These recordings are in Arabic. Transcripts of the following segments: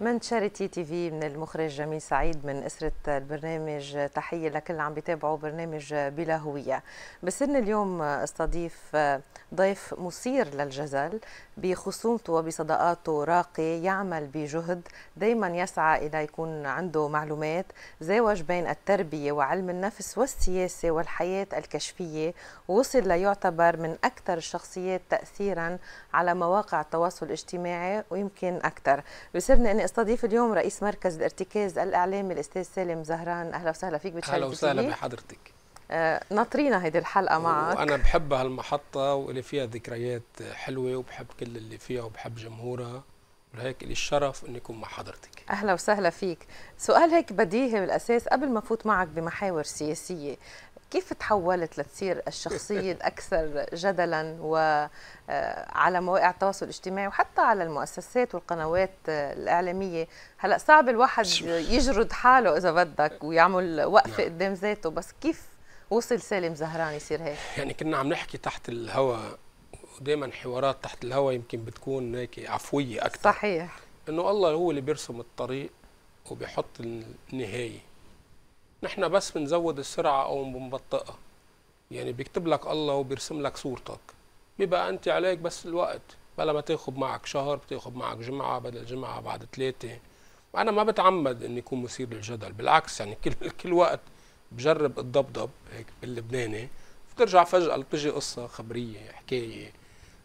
من تشاريتي تي في من المخرج جميل سعيد من أسرة البرنامج. تحية لكل عم بيتابعوا برنامج بلا هوية. بسرنا اليوم استضيف ضيف مثير للجدل بخصومته وبصداقاته، راقي، يعمل بجهد، دايما يسعى إلى يكون عنده معلومات، زاوج بين التربية وعلم النفس والسياسة والحياة الكشفية، ووصل ليعتبر من أكثر الشخصيات تأثيرا على مواقع التواصل الاجتماعي ويمكن أكثر. بسرنا أني استضيف اليوم رئيس مركز الارتكاز الإعلامي الأستاذ سالم زهران. أهلا وسهلا فيك، بتشرفني. أهلا وسهلا بحضرتك. ناطرينا هيدي الحلقة معك. وأنا بحب هالمحطة واللي فيها ذكريات حلوة، وبحب كل اللي فيها وبحب جمهورها، ولهيك لي الشرف أن يكون مع حضرتك. أهلا وسهلا فيك. سؤال هيك بديهي بالأساس قبل ما فوت معك بمحاور سياسية، كيف تحولت لتصير الشخصية الأكثر جدلا وعلى مواقع التواصل الاجتماعي وحتى على المؤسسات والقنوات الإعلامية؟ هلأ صعب الواحد يجرد حاله إذا بدك ويعمل وقفة قدام ذاته، بس كيف وصل سالم زهران يصير هيك؟ يعني كنا عم نحكي تحت الهواء، ودائما حوارات تحت الهواء يمكن بتكون هيك عفوية أكثر. صحيح. إنه الله هو اللي بيرسم الطريق وبيحط النهاية، نحن بس بنزود السرعة أو بنبطئها. يعني بيكتب لك الله وبيرسم لك صورتك، بيبقى أنت عليك بس الوقت، بلا ما تاخد معك شهر بتاخد معك جمعة، بدل جمعة بعد 3. وأنا ما بتعمد إني يكون مثير للجدل، بالعكس يعني كل وقت بجرب الضبضب هيك باللبناني، بترجع فجأة بتجي قصة خبرية، حكاية،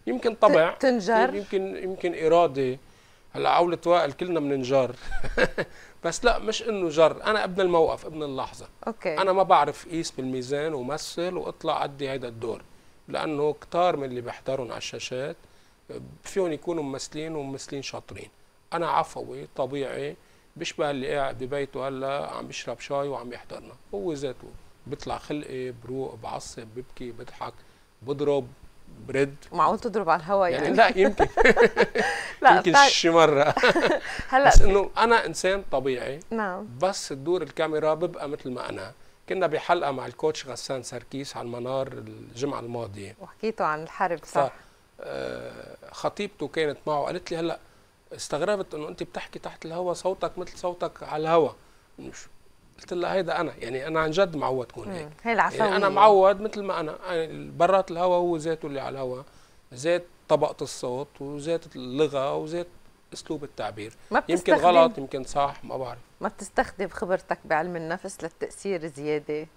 يمكن طبع تنجر، يمكن إرادة. هلا عولة وائل كلنا بننجر بس لا، مش انه جر، انا ابن الموقف، ابن اللحظه. أوكي. انا ما بعرف قيس بالميزان ومثل واطلع ادي هيدا الدور، لانه كتار من اللي بحضرهم على الشاشات فيهم يكونوا ممثلين وممثلين شاطرين. انا عفوي طبيعي، بشبه اللي قاعد ببيته هلا عم بيشرب شاي وعم يحضرنا، هو ذاته بيطلع خلقي، بروق، بعصب، ببكي، بضحك، بضرب، برد. معقول تضرب على الهواء يعني؟ لا يمكن لا يمكن شي مرة بس انه انا انسان طبيعي. نعم. بس تدور الكاميرا ببقى مثل ما انا. كنا بحلقة مع الكوتش غسان سركيس على المنار الجمعة الماضية، وحكيته عن الحرب. صح. خطيبته كانت معه، قالت لي هلا استغربت انه انت بتحكي تحت الهواء صوتك مثل صوتك على الهواء. قلت لها هيدا انا، يعني انا عن جد معود كون هيك. هي العفويه. يعني انا معود مثل ما انا، يعني برات الهوا هو ذاته اللي على الهوا، ذات طبقه الصوت وذات اللغه وذات اسلوب التعبير. يمكن غلط يمكن صح، ما بعرف. ما بتستخدم خبرتك بعلم النفس للتاثير زياده؟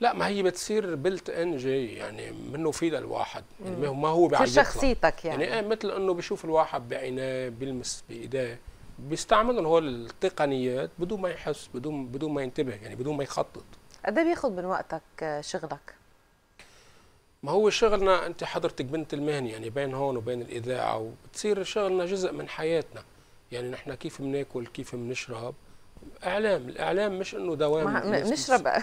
لا، ما هي بتصير بلت ان جاي، يعني منه فيد الواحد، يعني ما هو بعينه في شخصيتك يعني. يعني مثل انه بشوف الواحد بعينيه، بيلمس بايديه، بيستعملوا هول التقنيات بدون ما يحس، بدون ما ينتبه، يعني بدون ما يخطط. قد ايه بياخذ من وقتك شغلك؟ ما هو شغلنا، انت حضرتك بنت المهنه، يعني بين هون وبين الاذاعه، وبتصير شغلنا جزء من حياتنا. يعني نحن كيف بناكل، كيف بنشرب، اعلام. الاعلام مش انه دوام،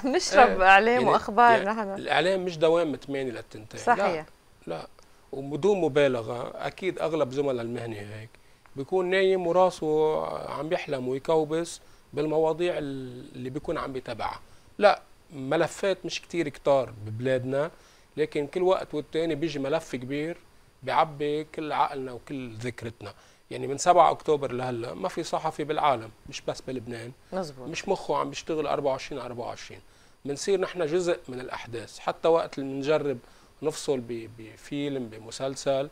بنشرب اعلام يعني واخبار. يعني نحن الاعلام مش دوام 8 للتنتين. صحيح. لا، وبدون مبالغه اكيد اغلب زملاء المهنه هيك، بيكون نايم وراسه عم يحلم ويكوبس بالمواضيع اللي بيكون عم بيتابعها. لا، ملفات مش كتار ببلادنا، لكن كل وقت والتاني بيجي ملف كبير بيعبي كل عقلنا وكل ذكرتنا. يعني من 7 اكتوبر لهلا ما في صحفي بالعالم، مش بس بلبنان، مزبوط، مش مخه عم بيشتغل 24/24. بنصير نحن جزء من الاحداث، حتى وقت اللي بنجرب نفصل بفيلم، بمسلسل،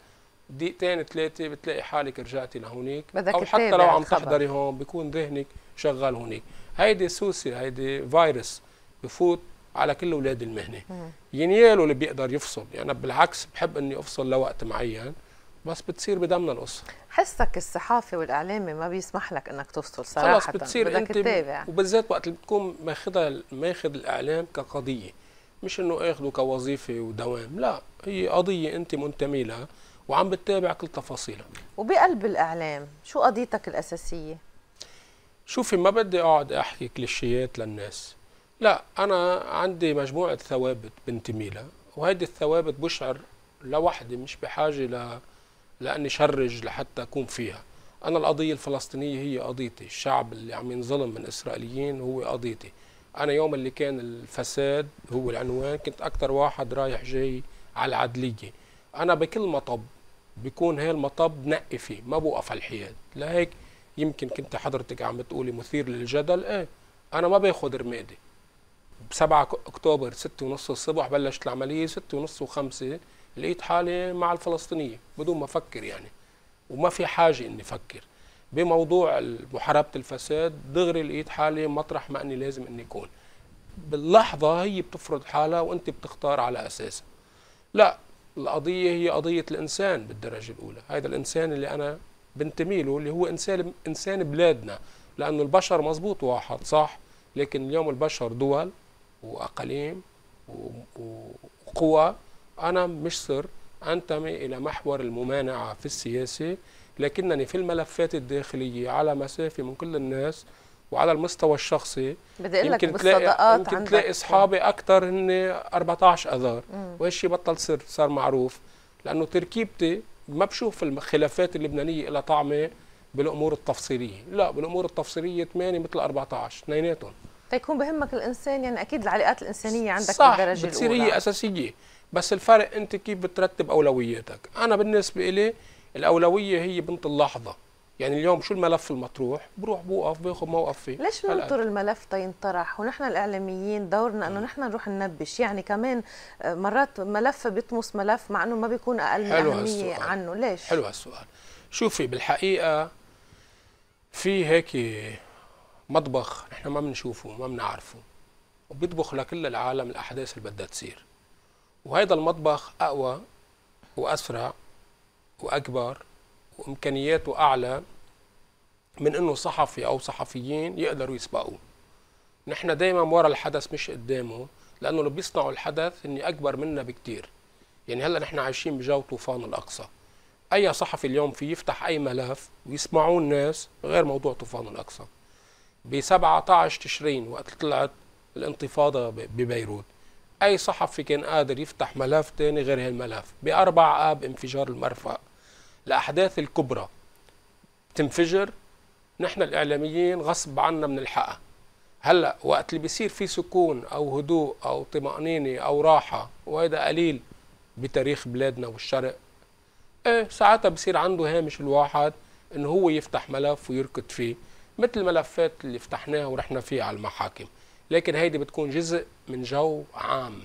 دقيقتين 3 بتلاقي حالك رجعتي لهونيك، او حتى لو عم تحضري هون بيكون ذهنك شغال هونيك. هيدي سوسي، هيدي فيروس بفوت على كل اولاد المهنه. ينيالو اللي بيقدر يفصل، يعني بالعكس بحب اني افصل لوقت معين، بس بتصير بدمنا القصه. حسك الصحافي والاعلامي ما بيسمح لك انك تفصل صراحه، خلص بتصير انت تتابع، وبالذات وقت اللي بتكون ماخذ الاعلام كقضيه، مش انه اخذه كوظيفه ودوام، لا، هي قضيه انت منتمي لها وعم بتتابع كل تفاصيلها. وبقلب الاعلام شو قضيتك الاساسيه؟ شوفي، ما بدي اقعد احكي كليشيات للناس، لا، انا عندي مجموعه ثوابت بنتمي لها، وهيدي الثوابت بشعر لوحدي مش بحاجه لاني شرج لحتى اكون فيها. انا القضيه الفلسطينيه هي قضيتي، الشعب اللي عم ينظلم من الاسرائيليين هو قضيتي. انا يوم اللي كان الفساد هو العنوان كنت اكثر واحد رايح جاي على العدليه. انا بكل مطب بيكون هي المطب نقي فيه، ما بوقف على الحياد، لهيك يمكن كنت حضرتك عم تقولي مثير للجدل. ايه انا ما باخد رمادي. ب 7 اكتوبر 6:30 الصبح بلشت العمليه 6:30 و5 لقيت حالي مع الفلسطينيه بدون ما افكر يعني، وما في حاجه اني افكر بموضوع محاربه الفساد. دغري لقيت حالي مطرح ما اني لازم اني اكون. باللحظه هي بتفرض حالها وانت بتختار على اساسها. لا، القضيه هي قضيه الانسان بالدرجه الاولى. هذا الانسان اللي انا بنتمي له اللي هو انسان بلادنا، لانه البشر مزبوط واحد صح، لكن اليوم البشر دول واقاليم وقوى. انا مش سر انتمي الى محور الممانعه في السياسه، لكنني في الملفات الداخليه على مسافه من كل الناس. وعلى المستوى الشخصي بدي اقول لك بالصداقات يمكن تلاقي اصحابي اكثر هن 14 اذار، وهالشيء بطل سر، صار معروف، لانه تركيبتي ما بشوف الخلافات اللبنانيه لها طعمه بالامور التفصيليه، لا بالامور التفصيليه 8 مثل 14 اثنيناتهم. تيكون بهمك الانسان يعني، اكيد العلاقات الانسانيه عندك بالدرجه الاولى صح، بتصير هي اساسيه، بس الفرق انت كيف بترتب اولوياتك. انا بالنسبه لي الاولويه هي بنت اللحظه، يعني اليوم شو الملف المطروح؟ بروح بوقف باخذ موقف فيه. ليش بننطر الملف تينطرح ونحن الاعلاميين دورنا انه نحن نروح ننبش؟ يعني كمان مرات ملف بيطمس ملف مع انه ما بيكون اقل من اهميه عنه، ليش؟ حلو هالسؤال. شوفي بالحقيقه في هيك مطبخ نحن ما بنشوفه وما بنعرفه، وبيطبخ لكل العالم الاحداث اللي بدها تصير. وهذا المطبخ اقوى واسرع واكبر وامكانياته اعلى من انه صحفي او صحفيين يقدروا يسبقوه. نحن دائما ورا الحدث مش قدامه، لانه اللي بيصنعوا الحدث اني اكبر منا بكثير. يعني هلا نحن عايشين بجو طوفان الاقصى. اي صحفي اليوم في يفتح اي ملف ويسمعوه الناس غير موضوع طوفان الاقصى. ب 17 تشرين وقت طلعت الانتفاضه ببيروت، اي صحفي كان قادر يفتح ملف ثاني غير هالملف. باربع اب انفجار المرفأ، الأحداث الكبرى تنفجر، نحن الإعلاميين غصب عنا من الحقها. هلأ وقت اللي بيصير فيه سكون أو هدوء أو طمأنينة أو راحة، وهذا قليل بتاريخ بلادنا والشرق، إيه ساعتها بصير عنده هامش الواحد إنه هو يفتح ملف ويركض فيه، مثل الملفات اللي فتحناها ورحنا فيها على المحاكم، لكن هيدي بتكون جزء من جو عام.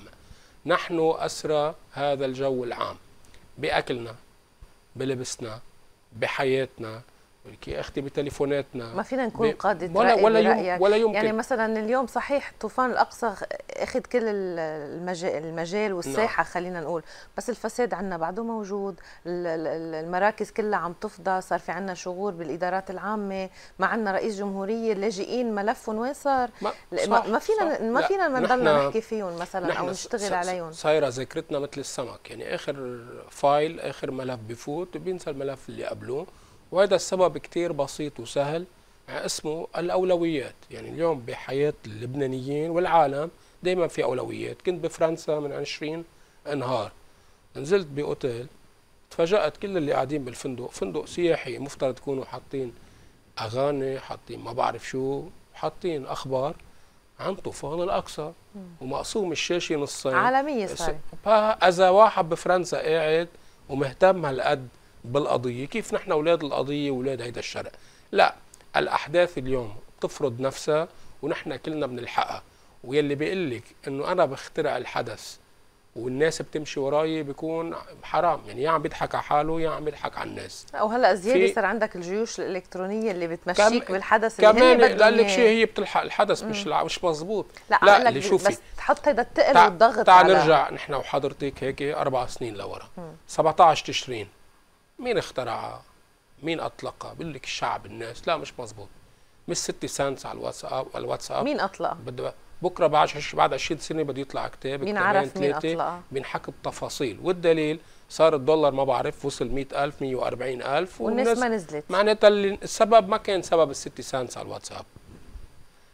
نحن أسرى هذا الجو العام بأكلنا، بلبسنا، بحياتنا، يا اختي بتليفوناتنا. ما فينا نكون قادة رأي برأيك. ولا يمكن. يعني مثلا اليوم صحيح طوفان الأقصى اخذ كل المجال والساحة، نعم. خلينا نقول، بس الفساد عندنا بعده موجود، المراكز كلها عم تفضى، صار في عندنا شغور بالإدارات العامة، ما عندنا رئيس جمهورية، اللاجئين ملفهم وين صار؟ ما فينا ما نضلنا نحكي فيهم مثلا أو نشتغل عليهم. صايرة ذاكرتنا مثل السمك، يعني آخر فايل آخر ملف بفوت بينسى الملف اللي قبله. وهذا السبب كتير بسيط وسهل اسمه الأولويات. يعني اليوم بحياة اللبنانيين والعالم دايما في أولويات. كنت بفرنسا من 20 نهار، نزلت بأوتيل، تفاجأت كل اللي قاعدين بالفندق، فندق سياحي مفترض يكونوا حاطين أغاني، حاطين ما بعرف شو، حاطين أخبار عن طوفان الأقصى ومقسوم الشاشة نصين عالمية. صار إذا واحد بفرنسا قاعد ومهتم هالقد بالقضية، كيف نحن أولاد القضية وأولاد هيدا الشرق؟ لا، الأحداث اليوم بتفرض نفسها ونحن كلنا بنلحقها. ويلي بيقول لك إنه أنا بخترع الحدث والناس بتمشي وراي بيكون حرام، يعني يا عم بيضحك على حاله يا عم بيضحك على الناس. أو هلا زيادة صار عندك الجيوش الإلكترونية اللي بتمشيك بالحدث اللي كمان بقول لك شيء هي بتلحق الحدث. مش مظبوط. لا اللي شوفي بس تحط هيدا التقل والضغط. تعال نرجع نحن وحضرتك هيك 4 سنين لورا. 17 تشرين مين اخترعها؟ مين اطلقها؟ بقول لك الشعب، الناس. لا مش مظبوط. مش 6 سنتس على الواتساب. مين اطلقها؟ بكره بعد 20 سنه بده يطلع كتاب، مين عرف مين اطلقها؟ بنحكي بتفاصيل، والدليل صار الدولار ما بعرف وصل 100,000 140,000 والناس ما نزلت. معناتها السبب ما كان سبب ال6 سنتس على الواتساب.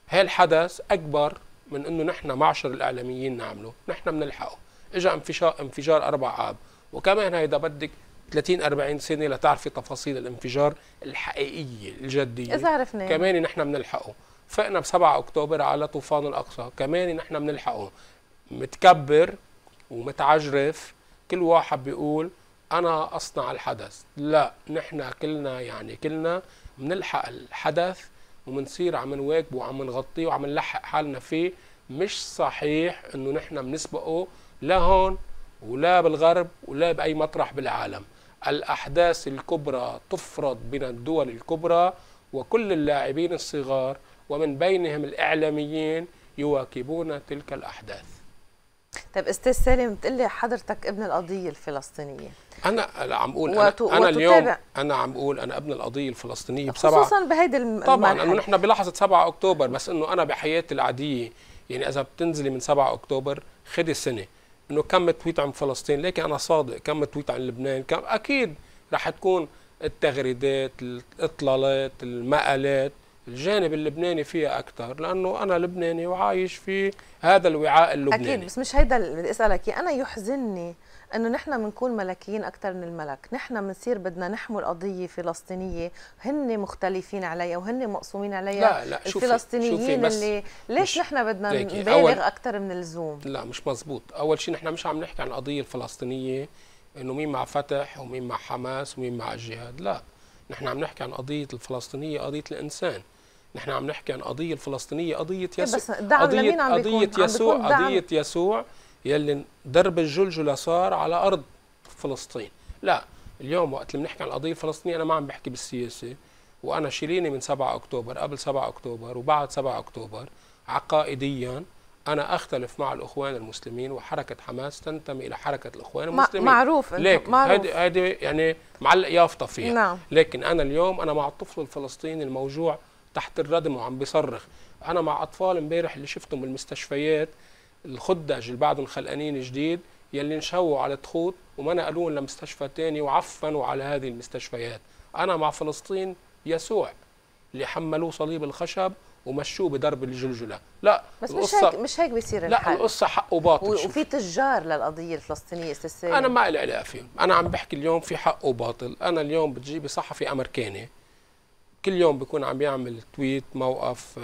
هالحدث اكبر من انه نحن معشر الاعلاميين نعمله، نحن بنلحقه. اجى انفجار 4 آب، وكمان هيدا بدك 30-40 سنه لتعرفي تفاصيل الانفجار الحقيقيه الجديه. اذا عرفنا كمان نحن بنلحقه. فقنا ب 7 اكتوبر على طوفان الاقصى، كمان نحن بنلحقه. متكبر ومتعجرف كل واحد بيقول انا اصنع الحدث. لا، نحن كلنا يعني كلنا بنلحق الحدث وبنصير عم نواكبه وعم نغطيه وعم نلحق حالنا فيه. مش صحيح انه نحن بنسبقه لا هون ولا بالغرب ولا باي مطرح بالعالم. الاحداث الكبرى تفرض بين الدول الكبرى وكل اللاعبين الصغار ومن بينهم الاعلاميين يواكبون تلك الاحداث. طيب استاذ سالم، بتقلي حضرتك ابن القضيه الفلسطينيه. انا عم اقول انا اليوم انا عم اقول انا ابن القضيه الفلسطينيه بسبعة، خصوصا بهيدي المرحله طبعا انه نحن بلحظه 7 اكتوبر، بس انه انا بحياتي العاديه يعني اذا بتنزلي من 7 اكتوبر خدي سنه انه كم تويت عن فلسطين، لكن انا صادق كم تويت عن لبنان، كم اكيد رح تكون التغريدات، الاطلالات، المقالات، الجانب اللبناني فيها اكثر لانه انا لبناني وعايش في هذا الوعاء اللبناني. اكيد، بس مش هيدا اللي بدي اسالك. انا يحزنني انه نحن بنكون ملكيين اكثر من الملك، نحن بنصير بدنا نحمل قضيه فلسطينيه هن مختلفين عليها وهن مقسومين عليها. لا لا، الفلسطينيين اللي ليش نحن بدنا نبالغ اكثر من اللزوم؟ لا مش مزبوط. اول شيء نحن مش عم نحكي عن القضيه الفلسطينيه انه مين مع فتح ومين مع حماس ومين مع الجهاد، لا، نحن عم نحكي عن قضيه الفلسطينيه قضيه الانسان. نحن عم نحكي عن قضيه الفلسطينيه قضيه يسوع، قضيه يسوع يلي درب الجلجله صار على ارض فلسطين. لا اليوم وقت اللي بنحكي عن القضيه الفلسطينيه انا ما عم بحكي بالسياسه، وانا شيليني من 7 اكتوبر، قبل 7 اكتوبر وبعد 7 اكتوبر عقائديا انا اختلف مع الاخوان المسلمين، وحركه حماس تنتمي الى حركه الاخوان المسلمين، معروف، لكن هذه يعني معلق يافطه فيها. نعم. لكن انا اليوم انا مع الطفل الفلسطيني الموجوع تحت الردم وعم بيصرخ، انا مع اطفال امبارح اللي شفتهم بالمستشفيات الخدج اللي بعدهم خلقانين جديد يلي انشووا على تخوت وما نقلوهم لمستشفى ثاني وعفنوا على هذه المستشفيات. انا مع فلسطين يسوع اللي حملوه صليب الخشب ومشوه بدرب الجلجله. لا بس مش هيك بيصير الحال. لا القصه حق وباطل، وفي تجار للقضيه الفلسطينيه السياسيه انا ما لي علاقه فيهم. انا عم بحكي اليوم في حق وباطل. انا اليوم بتجيبي صحفي امريكاني كل يوم بيكون عم يعمل تويت، موقف،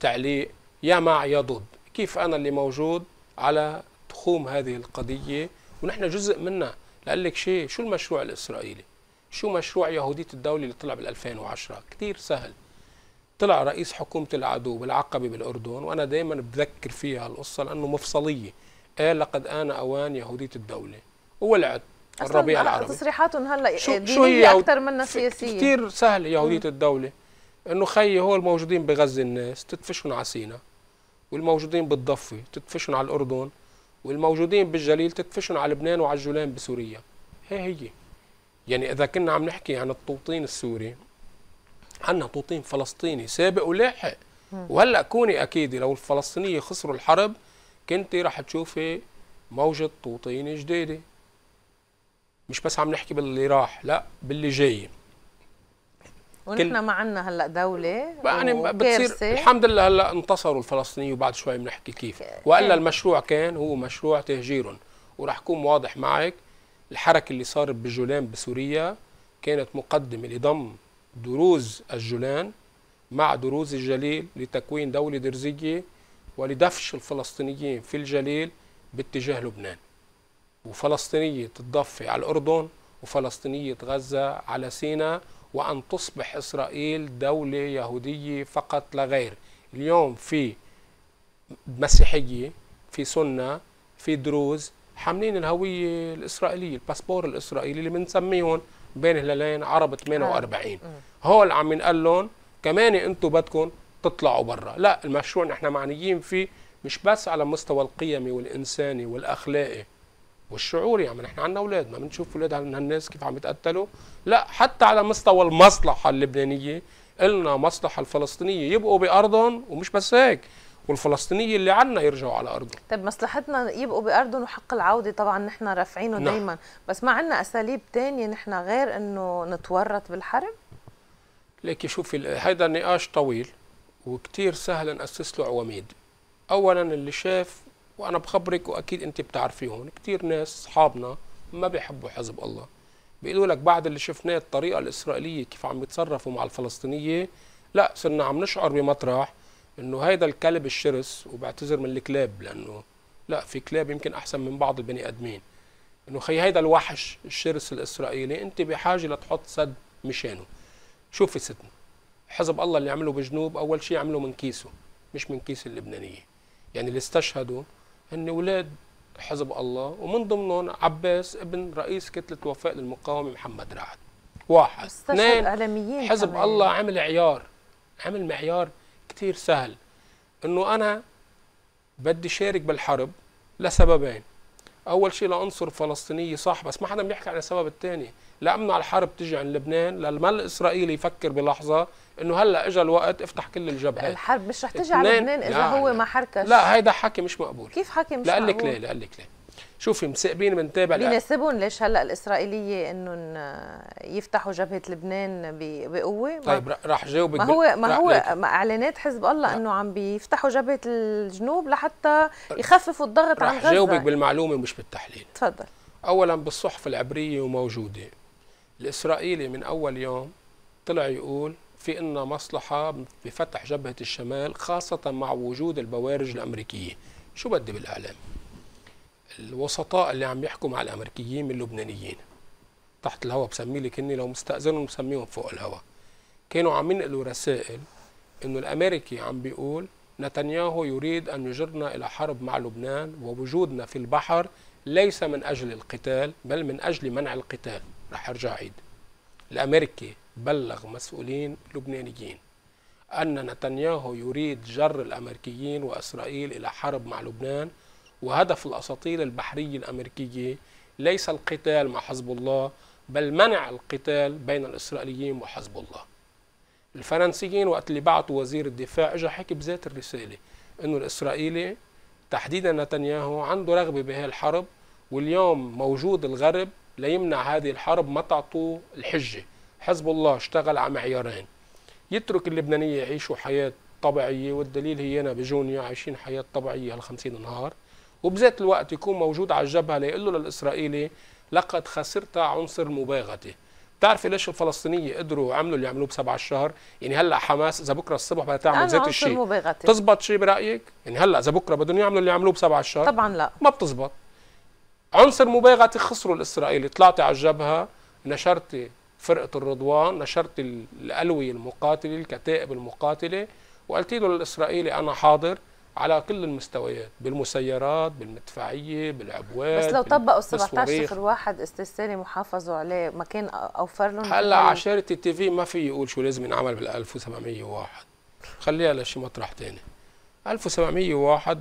تعليق، يا مع يا ضد. كيف انا اللي موجود على تخوم هذه القضيه ونحن جزء منها. لاقول لك شيء، شو المشروع الاسرائيلي؟ شو مشروع يهوديه الدوله اللي طلع بال 2010؟ كثير سهل. طلع رئيس حكومه العدو بالعقبه بالاردن، وانا دائما بذكر فيها القصه لانه مفصليه، قال لقد آن اوان يهوديه الدوله، وولعت الربيع العربي. تصريحاتهم هلا دينيه اكثر منها سياسيه. كثير سهل يهوديه الدوله، انه خيي هو الموجودين بغزه الناس تدفشهم على سينا، والموجودين بالضفه تدفشهم على الاردن، والموجودين بالجليل تدفشهم على لبنان وعلى الجولان بسوريا. هي يعني اذا كنا عم نحكي عن التوطين السوري عندنا توطين فلسطيني سابق ولاحق. وهلا كوني اكيد لو الفلسطينيه خسروا الحرب كنتي رح تشوفي موجه توطين جديده. مش بس عم نحكي باللي راح، لا باللي جاي. ونحن ما عندنا هلا دوله يعني بتصير الحمد لله. هلا انتصروا الفلسطينيين وبعد شوي بنحكي كيف، والا المشروع كان هو مشروع تهجيرهم. ورح اكون واضح معك، الحركه اللي صارت بالجولان بسوريا كانت مقدمه لضم دروز الجولان مع دروز الجليل لتكوين دوله درزيه ولدفش الفلسطينيين في الجليل باتجاه لبنان، وفلسطينيه الضفه على الاردن، وفلسطينيه غزه على سيناء، وان تصبح اسرائيل دوله يهوديه فقط لا غير. اليوم في مسيحيه، في سنه، في دروز حاملين الهويه الاسرائيليه، الباسبور الاسرائيلي اللي بنسميهم بين هلالين عرب 48. هول عم ينقال لهم كمان انتم بدكم تطلعوا برا. لا المشروع نحن معنيين فيه مش بس على مستوى القيمي والانساني والاخلاقي والشعوري، يعني نحن عندنا اولاد، ما بنشوف اولاد هالناس كيف عم يتقتلوا، لا حتى على مستوى المصلحه اللبنانيه، قلنا مصلحه الفلسطينيه يبقوا بارضهم، ومش بس هيك، والفلسطينيه اللي عنا يرجعوا على ارضهم. طيب مصلحتنا يبقوا بارضهم وحق العوده طبعا نحن رافعينه دائما، بس ما عندنا اساليب ثانيه نحن غير انه نتورط بالحرب؟ ليكي شوفي هيدا نقاش طويل وكثير سهل ناسس له عواميد. اولا اللي شاف، وانا بخبرك واكيد انت بتعرفيهم، كثير ناس اصحابنا ما بيحبوا حزب الله، بيقولوا لك بعد اللي شفناه الطريقه الاسرائيليه كيف عم يتصرفوا مع الفلسطينيه، لا صرنا عم نشعر بمطرح انه هيدا الكلب الشرس، وبعتذر من الكلاب لانه لا في كلاب يمكن احسن من بعض البني ادمين، انه خي هيدا الوحش الشرس الاسرائيلي انت بحاجه لتحط سد مشانه. شوف الستم حزب الله اللي عمله بجنوب اول شيء عمله من كيسه مش من كيس اللبنانيه، يعني اللي استشهدوا هن اولاد حزب الله ومن ضمنهم عباس ابن رئيس كتله وفاء للمقاومه محمد رعد. واحد اثنين حزب كمان. الله عمل عيار، عمل معيار كثير سهل انه انا بدي شارك بالحرب لسببين، اول شيء لانصر فلسطينيه صح بس ما حدا بيحكي عن السبب الثاني، لامنع الحرب تجي عن لبنان لما الاسرائيلي يفكر بلحظه انه هلا اجى الوقت افتح كل الجبهات، الحرب مش رح تجي على لبنان اذا هو ما حركش. لا هيدا حكي مش مقبول. كيف حكي مش مقبول؟ لقلك ليه لقلك ليه. شوفي مساقبين بنتابع بيناسبهم ليش هلا الاسرائيليه انهم يفتحوا جبهه لبنان بقوه؟ طيب رح جاوبك. ما هو اعلانات حزب الله انه عم بيفتحوا جبهه الجنوب لحتى يخففوا الضغط عن غزه. رح جاوبك بالمعلومه مش بالتحليل. تفضل. اولا بالصحف العبريه وموجوده، الاسرائيلي من اول يوم طلع يقول في إن مصلحه بفتح جبهه الشمال خاصه مع وجود البوارج الامريكيه. شو بدي بالاعلام؟ الوسطاء اللي عم يحكوا مع الامريكيين من اللبنانيين تحت الهواء بسميه لك اني لو مستاذنهم بسميهم فوق الهواء، كانوا عم ينقلوا رسائل انه الامريكي عم بيقول نتنياهو يريد ان يجرنا الى حرب مع لبنان ووجودنا في البحر ليس من اجل القتال بل من اجل منع القتال. رح ارجع عيد، الامريكي بلغ مسؤولين لبنانيين ان نتنياهو يريد جر الامريكيين واسرائيل الى حرب مع لبنان وهدف الأساطيل البحرية الأمريكية ليس القتال مع حزب الله بل منع القتال بين الإسرائيليين وحزب الله. الفرنسيين وقت اللي بعتوا وزير الدفاع اجى حكي بذات الرسالة إنه الإسرائيلي تحديدا نتنياهو عنده رغبة بهي الحرب واليوم موجود الغرب ليمنع هذه الحرب ما تعطوه الحجة. حزب الله اشتغل على معيارين، يترك اللبنانية يعيشوا حياة طبيعية والدليل هي أنا بجونيا عايشين حياة طبيعية هال50 نهار، وبذات الوقت يكون موجود على الجبهه ليقول له للاسرائيلي لقد خسرت عنصر المباغته. بتعرفي ليش الفلسطينيه قدروا عملوا اللي عملوه ب7 أشهر؟ يعني هلا حماس اذا بكره الصبح بدها تعمل ذات الشيء بتزبط شيء برايك؟ يعني هلا اذا بكره بدهم يعملوا اللي عملوه ب7 أشهر؟ طبعا لا، ما بتزبط. عنصر مباغته خسروا الاسرائيلي، طلعتي على الجبهه نشرتي فرقه الرضوان، نشرتي القلويه المقاتله، الكتائب المقاتله، وقلتي له للاسرائيلي انا حاضر على كل المستويات، بالمسيرات، بالمدفعيه، بالعبوات. بس لو طبقوا 17 صفر 1 استاذ سالم وحافظوا عليه ما كان اوفر لهم؟ هلا عشاره التي في ما في يقول شو لازم ينعمل بال 1701، خليها لشي مطرح ثاني. 1701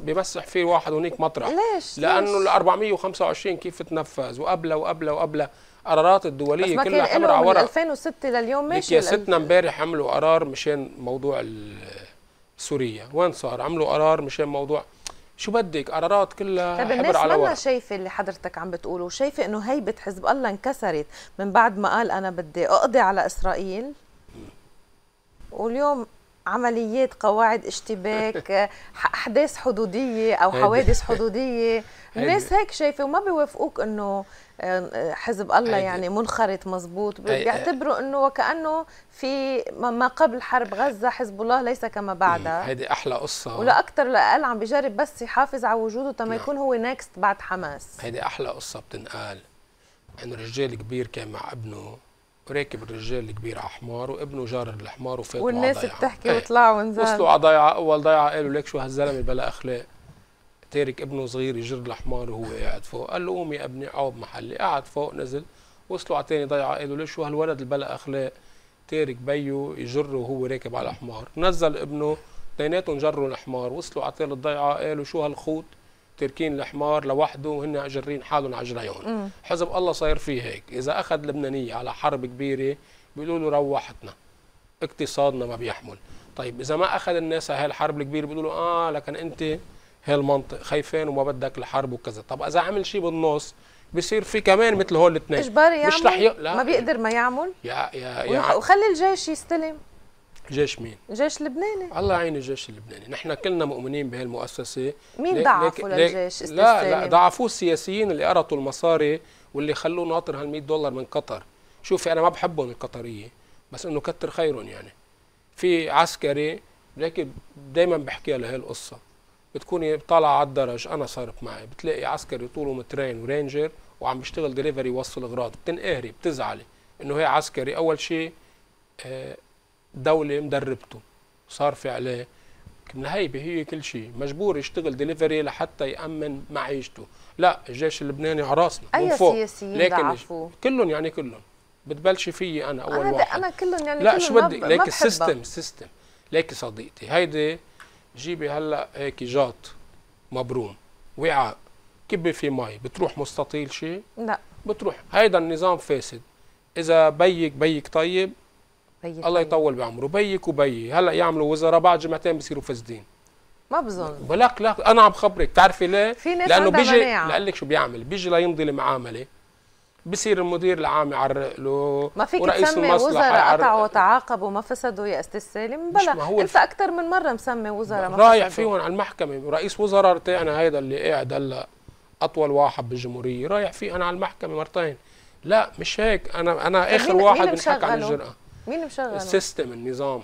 بمسح فيه واحد هونيك مطرح. ليش؟ لانه ال 425 كيف تنفذ وقبلها وقبلها وقبلها قرارات الدوليه بس كلها حمر على ورق. 2006 لليوم ماشي. يا ستنا امبارح عملوا قرار مشان موضوع سوريا، وين صار؟ عملوا قرار مشان موضوع شو بدك؟ قرارات كلها حبر على ورق. طيب الناس منا شايفه اللي حضرتك عم بتقوله، شايفه انه هيبه حزب الله انكسرت من بعد ما قال انا بدي اقضي على اسرائيل؟ واليوم عمليات قواعد اشتباك، احداث حدوديه او حوادث حدوديه، الناس هيك شايفه وما بيوافقوك انه حزب الله يعني منخرط مظبوط، بيعتبروا انه وكانه في ما قبل حرب غزه حزب الله ليس كما بعدها. هيدي احلى قصه ولا اكثر لا اقل، عم بيجرب بس يحافظ على وجوده تما يكون هو نيكست بعد حماس. هيدي احلى قصه بتنقال انه رجال كبير كان مع ابنه وراكب الرجال الكبير على حمار وابنه جار الحمار وفاتوا على ضيعه، والناس بتحكي وطلعوا ونزلوا وصلوا على ضيعه، اول ضيعه قالوا لك شو هالزلمه بلا اخلاق تارك ابنه صغير يجر الحمار وهو قاعد فوق، قال له قوم يا ابني عوب محلي، قعد فوق نزل، وصلوا على ثاني ضيعه قالوا له شو هالولد البلا اخلاق تارك بيو يجره وهو راكب على حمار، نزل ابنه اثنيناتهم جروا الحمار، وصلوا على ثالث ضيعه قالوا شو هالخوت تركين الحمار لوحده وهن جرين حالهم على جريون. حزب الله صاير فيه هيك، إذا أخذ لبنانية على حرب كبيرة بيقولوا له روحتنا، اقتصادنا ما بيحمل. طيب إذا ما أخذ الناس على هالحرب الكبيرة بيقولوا له لكن أنت هالمنطق خايفين وما بدك الحرب وكذا، طب إذا عمل شيء بالنص بصير في كمان مثل هول الاثنين إجباري يعمل مش رح ما بيقدر ما يعمل يا وخلي الجيش يستلم. جيش مين؟ جيش لبناني. الله يعين الجيش اللبناني، نحن كلنا مؤمنين بهالمؤسسة. مين ضعفوا للجيش؟ لا ضعفوه السياسيين اللي قرطوا المصاري واللي خلوه ناطر هال$100 من قطر. شوفي انا ما بحبهم القطرية بس انه كتر خيرهم، يعني في عسكري لكن دائما بحكيها لهي القصة، بتكوني طالعة على الدرج، انا صارت معي بتلاقي عسكري طوله مترين ورينجر وعم بيشتغل دليفري يوصل اغراض، بتنقهري بتزعلي انه هي عسكري. اول شيء دولة مدربته صارفة عليه من هيبة هي كل شيء، مجبور يشتغل دليفري لحتى يأمن معيشته. لا الجيش اللبناني عراسنا من فوق، أي سياسيين ضعفوا كلهم، يعني كلهم بتبلش فيي أنا أول واحد، أنا كلهم يعني لا شو بدي ليك السيستم سيستم. ليك صديقتي هيدي جيبي هلا هيك جاط مبروم وعاء كبي فيه مي بتروح مستطيل شيء؟ لا بتروح. هيدا النظام فاسد. إذا بيك طيب الله يطول بعمره، بيك وبيي هلا يعملوا وزراء بعد جمعتين بصيروا فاسدين. ما بظن ولك لا انا عم خبرك، بتعرفي ليه؟ في ناس لانه بيجي لقول لك شو بيعمل، بيجي ليمضي المعامله بصير المدير العام يعرق له، ما فيك تسمي وزراء قطعوا وتعاقبوا ما فسدوا يا استاذ سالم. بلا انت اكثر من مره مسمي وزراء ما فسدوا، رايح فيهم على المحكمه رئيس وزراء تاعنا هيدا اللي قاعد هلا اطول واحد بالجمهوريه رايح فيه انا على المحكمه مرتين. لا مش هيك، انا اخر واحد بنحكي عن الجرأه. مين مشغله؟ السيستم النظام،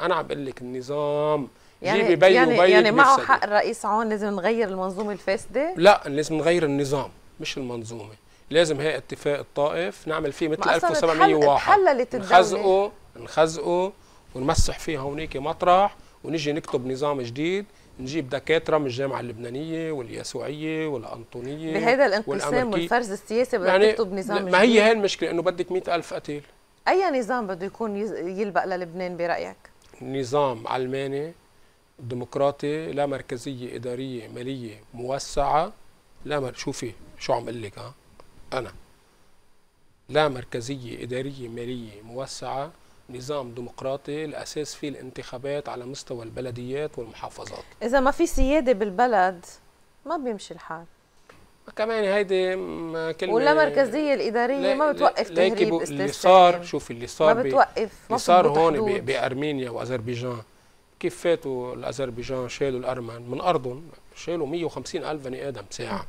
انا عم بقول لك النظام يعني جيبي بي يعني وبي يعني معه حق الرئيس عون، لازم نغير المنظومه الفاسده. لا لازم نغير النظام مش المنظومه، لازم هي اتفاق الطائف نعمل فيه مثل 1701 حللت الدوله نخزقه ونمسح فيه هونيك مطرح ونجي نكتب نظام جديد، نجيب دكاتره من الجامعه اللبنانيه واليسوعيه والانطونيه. بهذا الانقسام والفرز السياسي بدك يعني تكتب نظام جديد. ما هي هي المشكله انه بدك 100,000 قتيل. أي نظام بده يكون يلبق للبنان برأيك؟ نظام علماني ديمقراطي، لا مركزية إدارية مالية موسعة، شوفي شو عم أقول لك، أنا لا مركزية إدارية مالية موسعة، نظام ديمقراطي الأساس فيه الانتخابات على مستوى البلديات والمحافظات. إذا ما في سيادة بالبلد ما بيمشي الحال. كمان هيدي كلمه ولا مركزيه الاداريه ما بتوقف تهريب اللي صار. شوفي اللي صار ما بتوقف اللي صار هون بارمينيا واذربيجان، كيف فاتوا الاذربيجان شالوا الارمن من ارضهم، شالوا 150,000 بني ادم ساعه.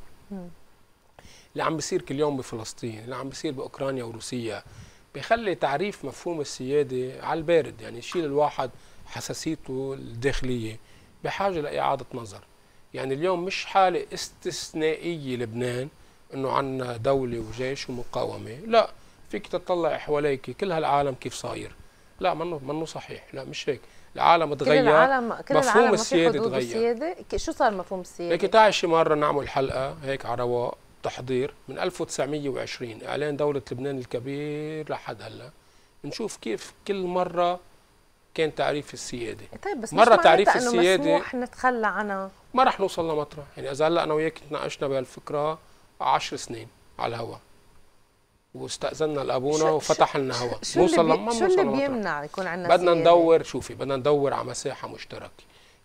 اللي عم بيصير كل يوم بفلسطين، اللي عم بيصير باوكرانيا وروسيا، بيخلي تعريف مفهوم السياده على البارد، يعني يشيل الواحد حساسيته الداخليه، بحاجه لاعاده نظر. يعني اليوم مش حالة استثنائية لبنان انه عنا دولة وجيش ومقاومة، لا فيك تطلع حواليك كل هالعالم كيف صاير. لا منه صحيح، لا مش هيك، العالم تغير، مفهوم السيادة تغير. شو صار مفهوم السيادة؟ لكن تعي شي مرة نعمل حلقة هيك على رواق تحضير من 1920 اعلان دولة لبنان الكبير لحد هلا، نشوف كيف كل مرة كان تعريف السيادة. طيب بس مرة مش تعريف السيادة إنه مسموح نتخلى عنها، ما رح نوصل لمطرح. يعني اذا هلا انا وياك تناقشنا بهالفكره 10 سنين على الهواء واستاذنا لابونا وفتح لنا هواء، نوصل لما شو اللي بيمنع يكون عندنا؟ بدنا ندور، شوفي بدنا ندور على مساحه مشتركه.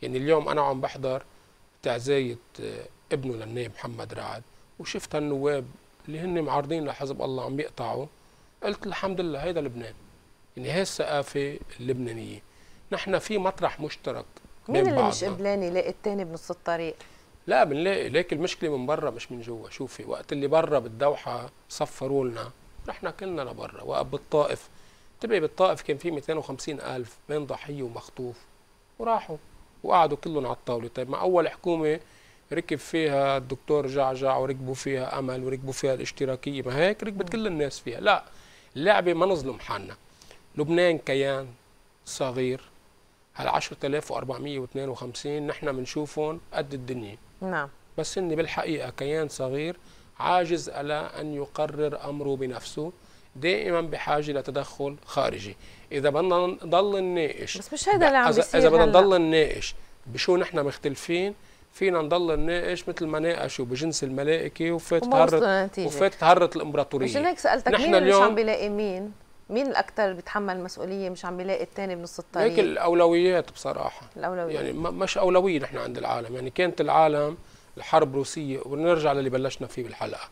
يعني اليوم انا عم بحضر تعزيه ابنه للنائب محمد رعد وشفت هالنواب اللي هن معارضين لحزب الله عم بيقطعوا، قلت الحمد لله هيدا لبنان. يعني هي الثقافه اللبنانيه، نحن في مطرح مشترك. مين اللي مش قبلان يلاقي الثاني بنص الطريق؟ لا بنلاقي، لكن المشكله من برا مش من جوا. شوفي وقت اللي برا بالدوحه صفروا لنا، نحن كلنا لبرا. وقت بالطائف تبقي بالطائف كان في 250,000 بين ضحيه ومخطوف وراحوا وقعدوا كلهم على الطاوله. طيب ما اول حكومه ركب فيها الدكتور جعجع وركبوا فيها امل وركبوا فيها الاشتراكيه، ما هيك ركبت كل الناس فيها. لا اللعبه ما نظلم حالنا، لبنان كيان صغير، هال 10,452 نحن بنشوفهم قد الدنيا. نعم. بس إن بالحقيقة كيان صغير عاجز على أن يقرر أمره بنفسه، دائما بحاجة لتدخل خارجي. إذا بدنا نضل نناقش، بس مش هذا اللي عم بيصير. إذا بدنا نضل نناقش بشو نحن مختلفين، فينا نضل نناقش مثل ما ناقشوا بجنس الملائكة وفات تهرت الإمبراطورية. مش هيك سألتك مين اللي مش عم بيلاقي مين الأكثر اللي بيتحمل مسؤولية مش عم بيلاقي الثاني بنص الطريق؟ لكن الأولويات بصراحة، الأولويات يعني مش أولوية نحن عند العالم. يعني كانت العالم الحرب روسية، ونرجع للي بلشنا فيه بالحلقة،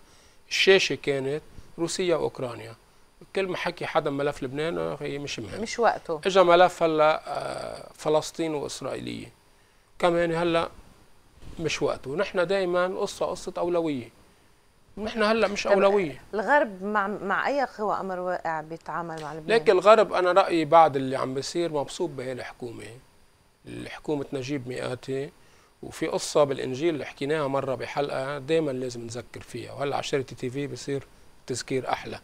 الشاشة كانت روسيا وأوكرانيا، كل ما حكي حدا ملف لبنان مش مهم مش وقته. إجا ملف هلا فلسطين وإسرائيلية كمان هلا مش وقته. نحن دائما قصة أولوية، نحن هلا مش اولويه. الغرب مع اي قوى امر واقع بيتعامل مع لبنان؟ لكن الغرب انا رايي بعد اللي عم بيصير مبسوط بهي الحكومه نجيب ميقاتي. وفي قصه بالانجيل اللي حكيناها مره بحلقه دائما لازم نذكر فيها، وهلا على شركه تي في بصير تذكير احلى.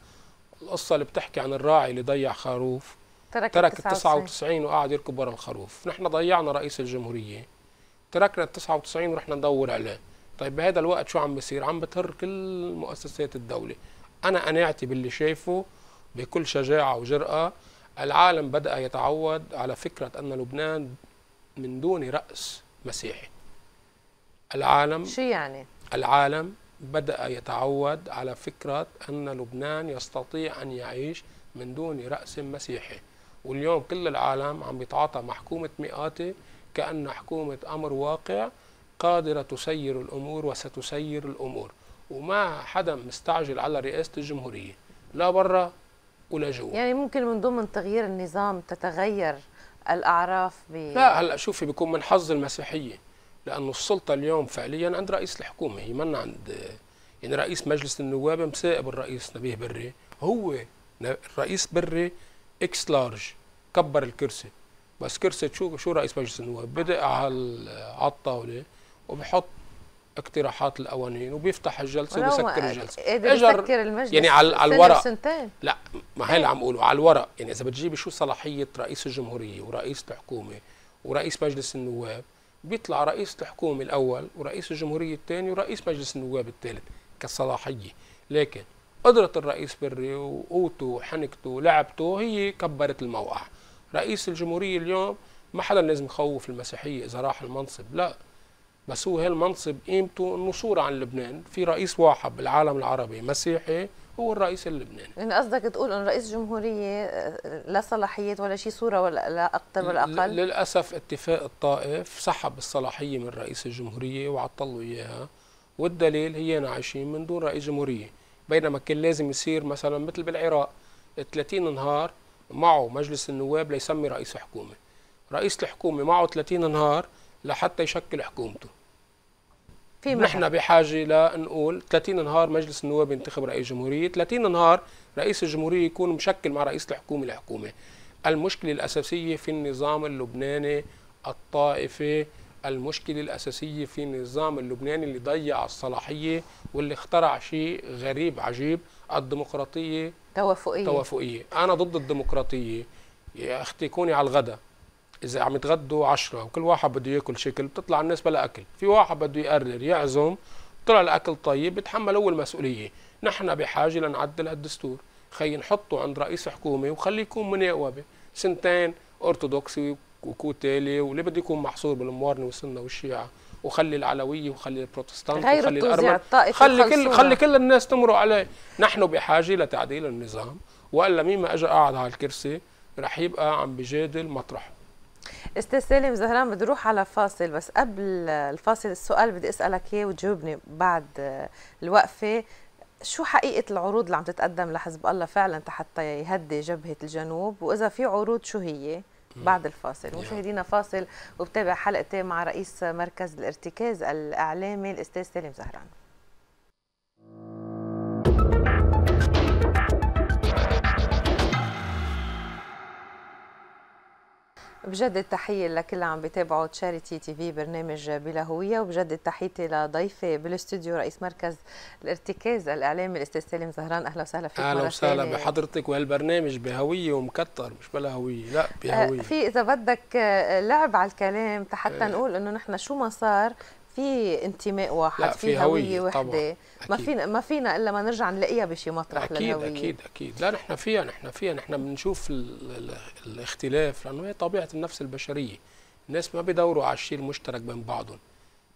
القصه اللي بتحكي عن الراعي اللي ضيع خروف ترك ال 99 وقعد يركب ورا الخروف. نحن ضيعنا رئيس الجمهوريه، تركنا ال 99 ورحنا ندور عليه. طيب بهذا الوقت شو عم بيصير؟ عم بتهر كل مؤسسات الدوله. انا قناعتي باللي شايفه بكل شجاعه وجرأه، العالم بدأ يتعود على فكره ان لبنان من دون رأس مسيحي. العالم شو يعني؟ العالم بدأ يتعود على فكرة أن لبنان يستطيع أن يعيش من دون رأس مسيحي، واليوم كل العالم عم بيتعاطى مع حكومة ميقاتي كأن حكومة أمر واقع قادرة تسير الأمور وستسير الأمور، وما حدا مستعجل على رئاسة الجمهورية لا برا ولا جوا. يعني ممكن من ضمن تغيير النظام تتغير الأعراف لا هلا شوفي بيكون من حظ المسيحية، لأنه السلطة اليوم فعليا عند رئيس الحكومة، هي منا عند يعني رئيس مجلس النواب مسائب الرئيس نبيه بري، هو الرئيس بري اكس لارج كبر الكرسي، بس كرسي شو رئيس مجلس النواب بدق على الطاولة وبحط اقتراحات القوانين وبيفتح الجلسة وبيسكر الجلسة. يسكر المجلس يعني على الورق سنتين. لا ما هي اللي عم اقوله على الورق، يعني إذا بتجيبي شو صلاحية رئيس الجمهورية ورئيس الحكومة ورئيس مجلس النواب، بيطلع رئيس الحكومة الأول ورئيس الجمهورية الثاني ورئيس مجلس النواب الثالث كصلاحية، لكن قدرة الرئيس بري وقوته وحنكته ولعبته هي كبرت الموقع. رئيس الجمهورية اليوم ما حدا لازم يخوف المسيحية إذا راح المنصب، لا، بس هو هالمنصب قيمته انه صورة عن لبنان، في رئيس واحد بالعالم العربي مسيحي هو الرئيس اللبناني. يعني قصدك تقول ان رئيس جمهورية لا صلاحيات ولا شيء صورة ولا لا اكثر ولا اقل؟ للاسف اتفاق الطائف سحب الصلاحية من رئيس الجمهورية وعطلوا اياها، والدليل هي عايشين من دون رئيس جمهورية، بينما كان لازم يصير مثلا مثل بالعراق 30 نهار معه مجلس النواب ليسمي رئيس حكومة، رئيس الحكومة معه 30 نهار لحتى يشكل حكومته. نحن بحاجة لنقول 30 نهار مجلس النواب ينتخب رئيس جمهورية، 30 نهار رئيس الجمهورية يكون مشكل مع رئيس الحكومة الحكومة. المشكلة الأساسية في النظام اللبناني الطائفي، المشكلة الأساسية في النظام اللبناني اللي ضيع الصلاحية واللي اخترع شيء غريب عجيب، الديمقراطية توافقية. أنا ضد الديمقراطية، يا أختي كوني على الغداء، إذا عم يتغدوا 10 وكل واحد بده ياكل شكل بتطلع الناس بلا أكل، في واحد بده يقرر يعزم طلع الأكل طيب بتحمل هو المسؤولية. نحن بحاجة لنعدل هالدستور، خلينا نحطه عند رئيس حكومة وخليه يكون مناوبة سنتين أرثوذكسي وكوتالي واللي بده يكون محصور بالموارنة والسنة والشيعة، وخلي العلوية وخلي البروتستانت وخلي الأرمن، خلي كل الناس تمرق عليه. نحن بحاجة لتعديل النظام، وإلا مين ما أجى قاعد على الكرسي رح يبقى عم بجادل مطرحه. استاذ سالم زهران بدي اروح على فاصل، بس قبل الفاصل السؤال بدي اسالك اياه وتجاوبني بعد الوقفه، شو حقيقه العروض اللي عم تتقدم لحزب الله فعلا حتى يهدي جبهه الجنوب، واذا في عروض شو هي؟ بعد الفاصل. مشاهدينا فاصل وبتابع حلقتي مع رئيس مركز الارتكاز الاعلامي الاستاذ سالم زهران. بجدد تحية لكل عم بتابعوا تشاريتي تي في برنامج بلا هوية، وبجدد تحيتي لضيفي بالاستوديو رئيس مركز الارتكاز الإعلامي الأستاذ سالم زهران. أهلا وسهلا فيك. أهلا وسهلا بحضرتك، وهالبرنامج بهوية ومكتر مش بلا هوية، لا بهوية. في إذا بدك لعب على الكلام حتى نقول إنه نحن شو ما صار في انتماء واحد، في هوية وحدة، ما فينا إلا ما نرجع نلاقيها بشي مطرح أكيد للهوية. أكيد لا نحن فيها نحن بنشوف الاختلاف لأنه هي طبيعة النفس البشرية، الناس ما بيدوروا على الشيء المشترك بين بعضهم،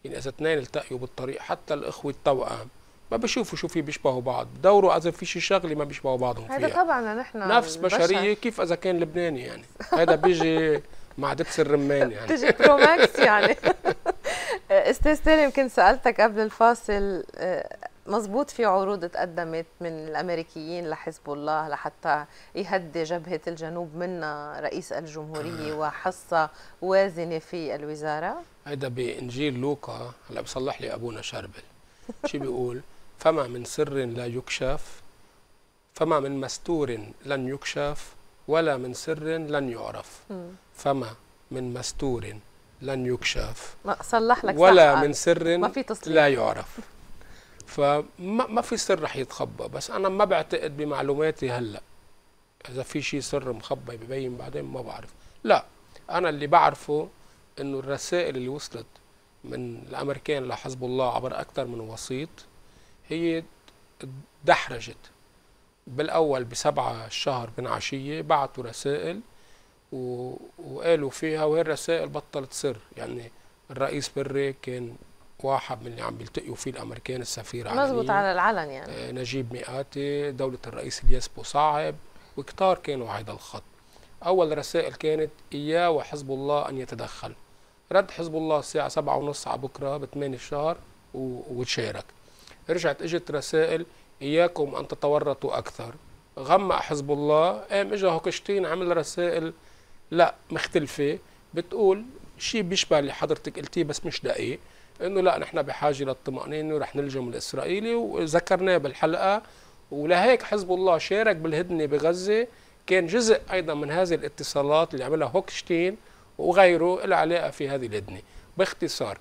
يعني إذا اثنين التقيوا بالطريق حتى الإخوة التوأم ما بيشوفوا شو في بيشبهوا بعض، بدوروا إذا في شيء شغلة ما بيشبهوا بعضهم فيها. هذا طبعا نحن نفس بشرية كيف إذا كان لبناني، يعني هذا بيجي مع دبس الرمان يعني بتجي بروماكس يعني. استاذ سالم كنت سالتك قبل الفاصل، مزبوط في عروض تقدمت من الامريكيين لحزب الله لحتى يهدي جبهه الجنوب منا رئيس الجمهوريه وحصه وازنه في الوزاره؟ هيدا بانجيل لوقا، هلا بصلح لي ابونا شربل شو بيقول؟ فما من سر لا يكشف، فما من مستور لن يكشف، ولا من سر لن يعرف. فما من مستور لن يكشف، صلح لك ولا من سر ما في لا يعرف. فما في سر رح يتخبى، بس انا ما بعتقد بمعلوماتي هلا اذا في شيء سر مخبي ببين بعدين ما بعرف. لا، انا اللي بعرفه انه الرسائل اللي وصلت من الامريكان لحزب الله عبر اكثر من وسيط هي دحرجت. بالاول ب7 الشهر من عشيه بعثوا رسائل وقالوا فيها، وهالرسائل بطلت سر. يعني الرئيس بري كان واحد من اللي عم بيلتقوا فيه الامريكان، السفير مزبوط على العلن يعني نجيب ميقاتي، دوله الرئيس الياس بوصعب، وكتار كانوا على هذا الخط. اول رسائل كانت اياه وحزب الله ان يتدخل. رد حزب الله الساعه 7:30 على بكره ب8 الشهر وتشارك. رجعت اجت رسائل اياكم ان تتورطوا اكثر. غمق حزب الله، قام اجى هوكشتين عمل رسائل لا مختلفه بتقول شيء بيشبه اللي حضرتك قلتيه بس مش دقيق، انه لا نحن بحاجه للطمانينه ورح نلجم الاسرائيلي، وذكرناه بالحلقه. ولهيك حزب الله شارك بالهدنه بغزه، كان جزء ايضا من هذه الاتصالات اللي عملها هوكشتين وغيره له علاقه في هذه الهدنه. باختصار،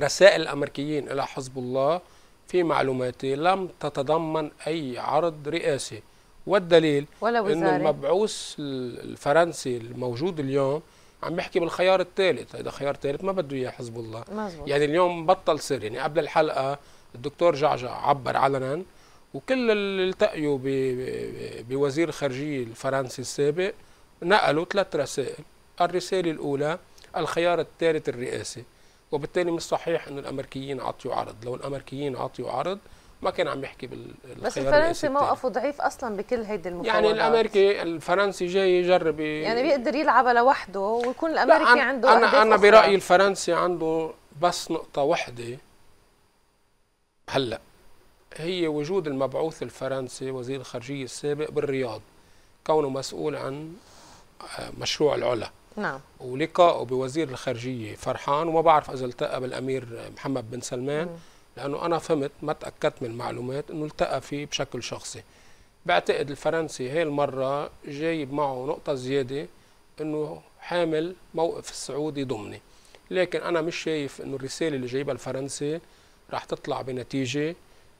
رسائل الامريكيين الى حزب الله في معلوماتي لم تتضمن اي عرض رئاسي، والدليل انه المبعوث الفرنسي الموجود اليوم عم بيحكي بالخيار الثالث. هذا خيار ثالث ما بده اياه حزب الله. مزبوط. يعني اليوم بطل سر. يعني قبل الحلقه الدكتور جعجع عبر علنا، وكل اللي التقيوا بوزير الخارجيه الفرنسي السابق نقلوا 3 رسائل. الرساله الاولى الخيار الثالث الرئاسي، وبالتالي مش صحيح انه الامريكيين عطيوا عرض. لو الامريكيين عطيوا عرض ما كان عم يحكي بالخيار. بس الفرنسي موقفه ضعيف اصلا بكل هيدي المفاوضات. يعني الامريكي الفرنسي جاي يجرب يعني بيقدر يلعب لوحده، ويكون الامريكي عنده انا برايي الفرنسي عنده بس نقطه وحده هلا، هي وجود المبعوث الفرنسي وزير الخارجيه السابق بالرياض، كونه مسؤول عن مشروع العلا. نعم. ولقائه بوزير الخارجيه فرحان، وما بعرف اذا التقى بالامير محمد بن سلمان، لانه انا فهمت ما تاكدت من المعلومات انه التقى فيه بشكل شخصي. بعتقد الفرنسي هي المره جايب معه نقطه زياده، انه حامل موقف السعودي ضمني. لكن انا مش شايف انه الرساله اللي جايبها الفرنسي راح تطلع بنتيجه.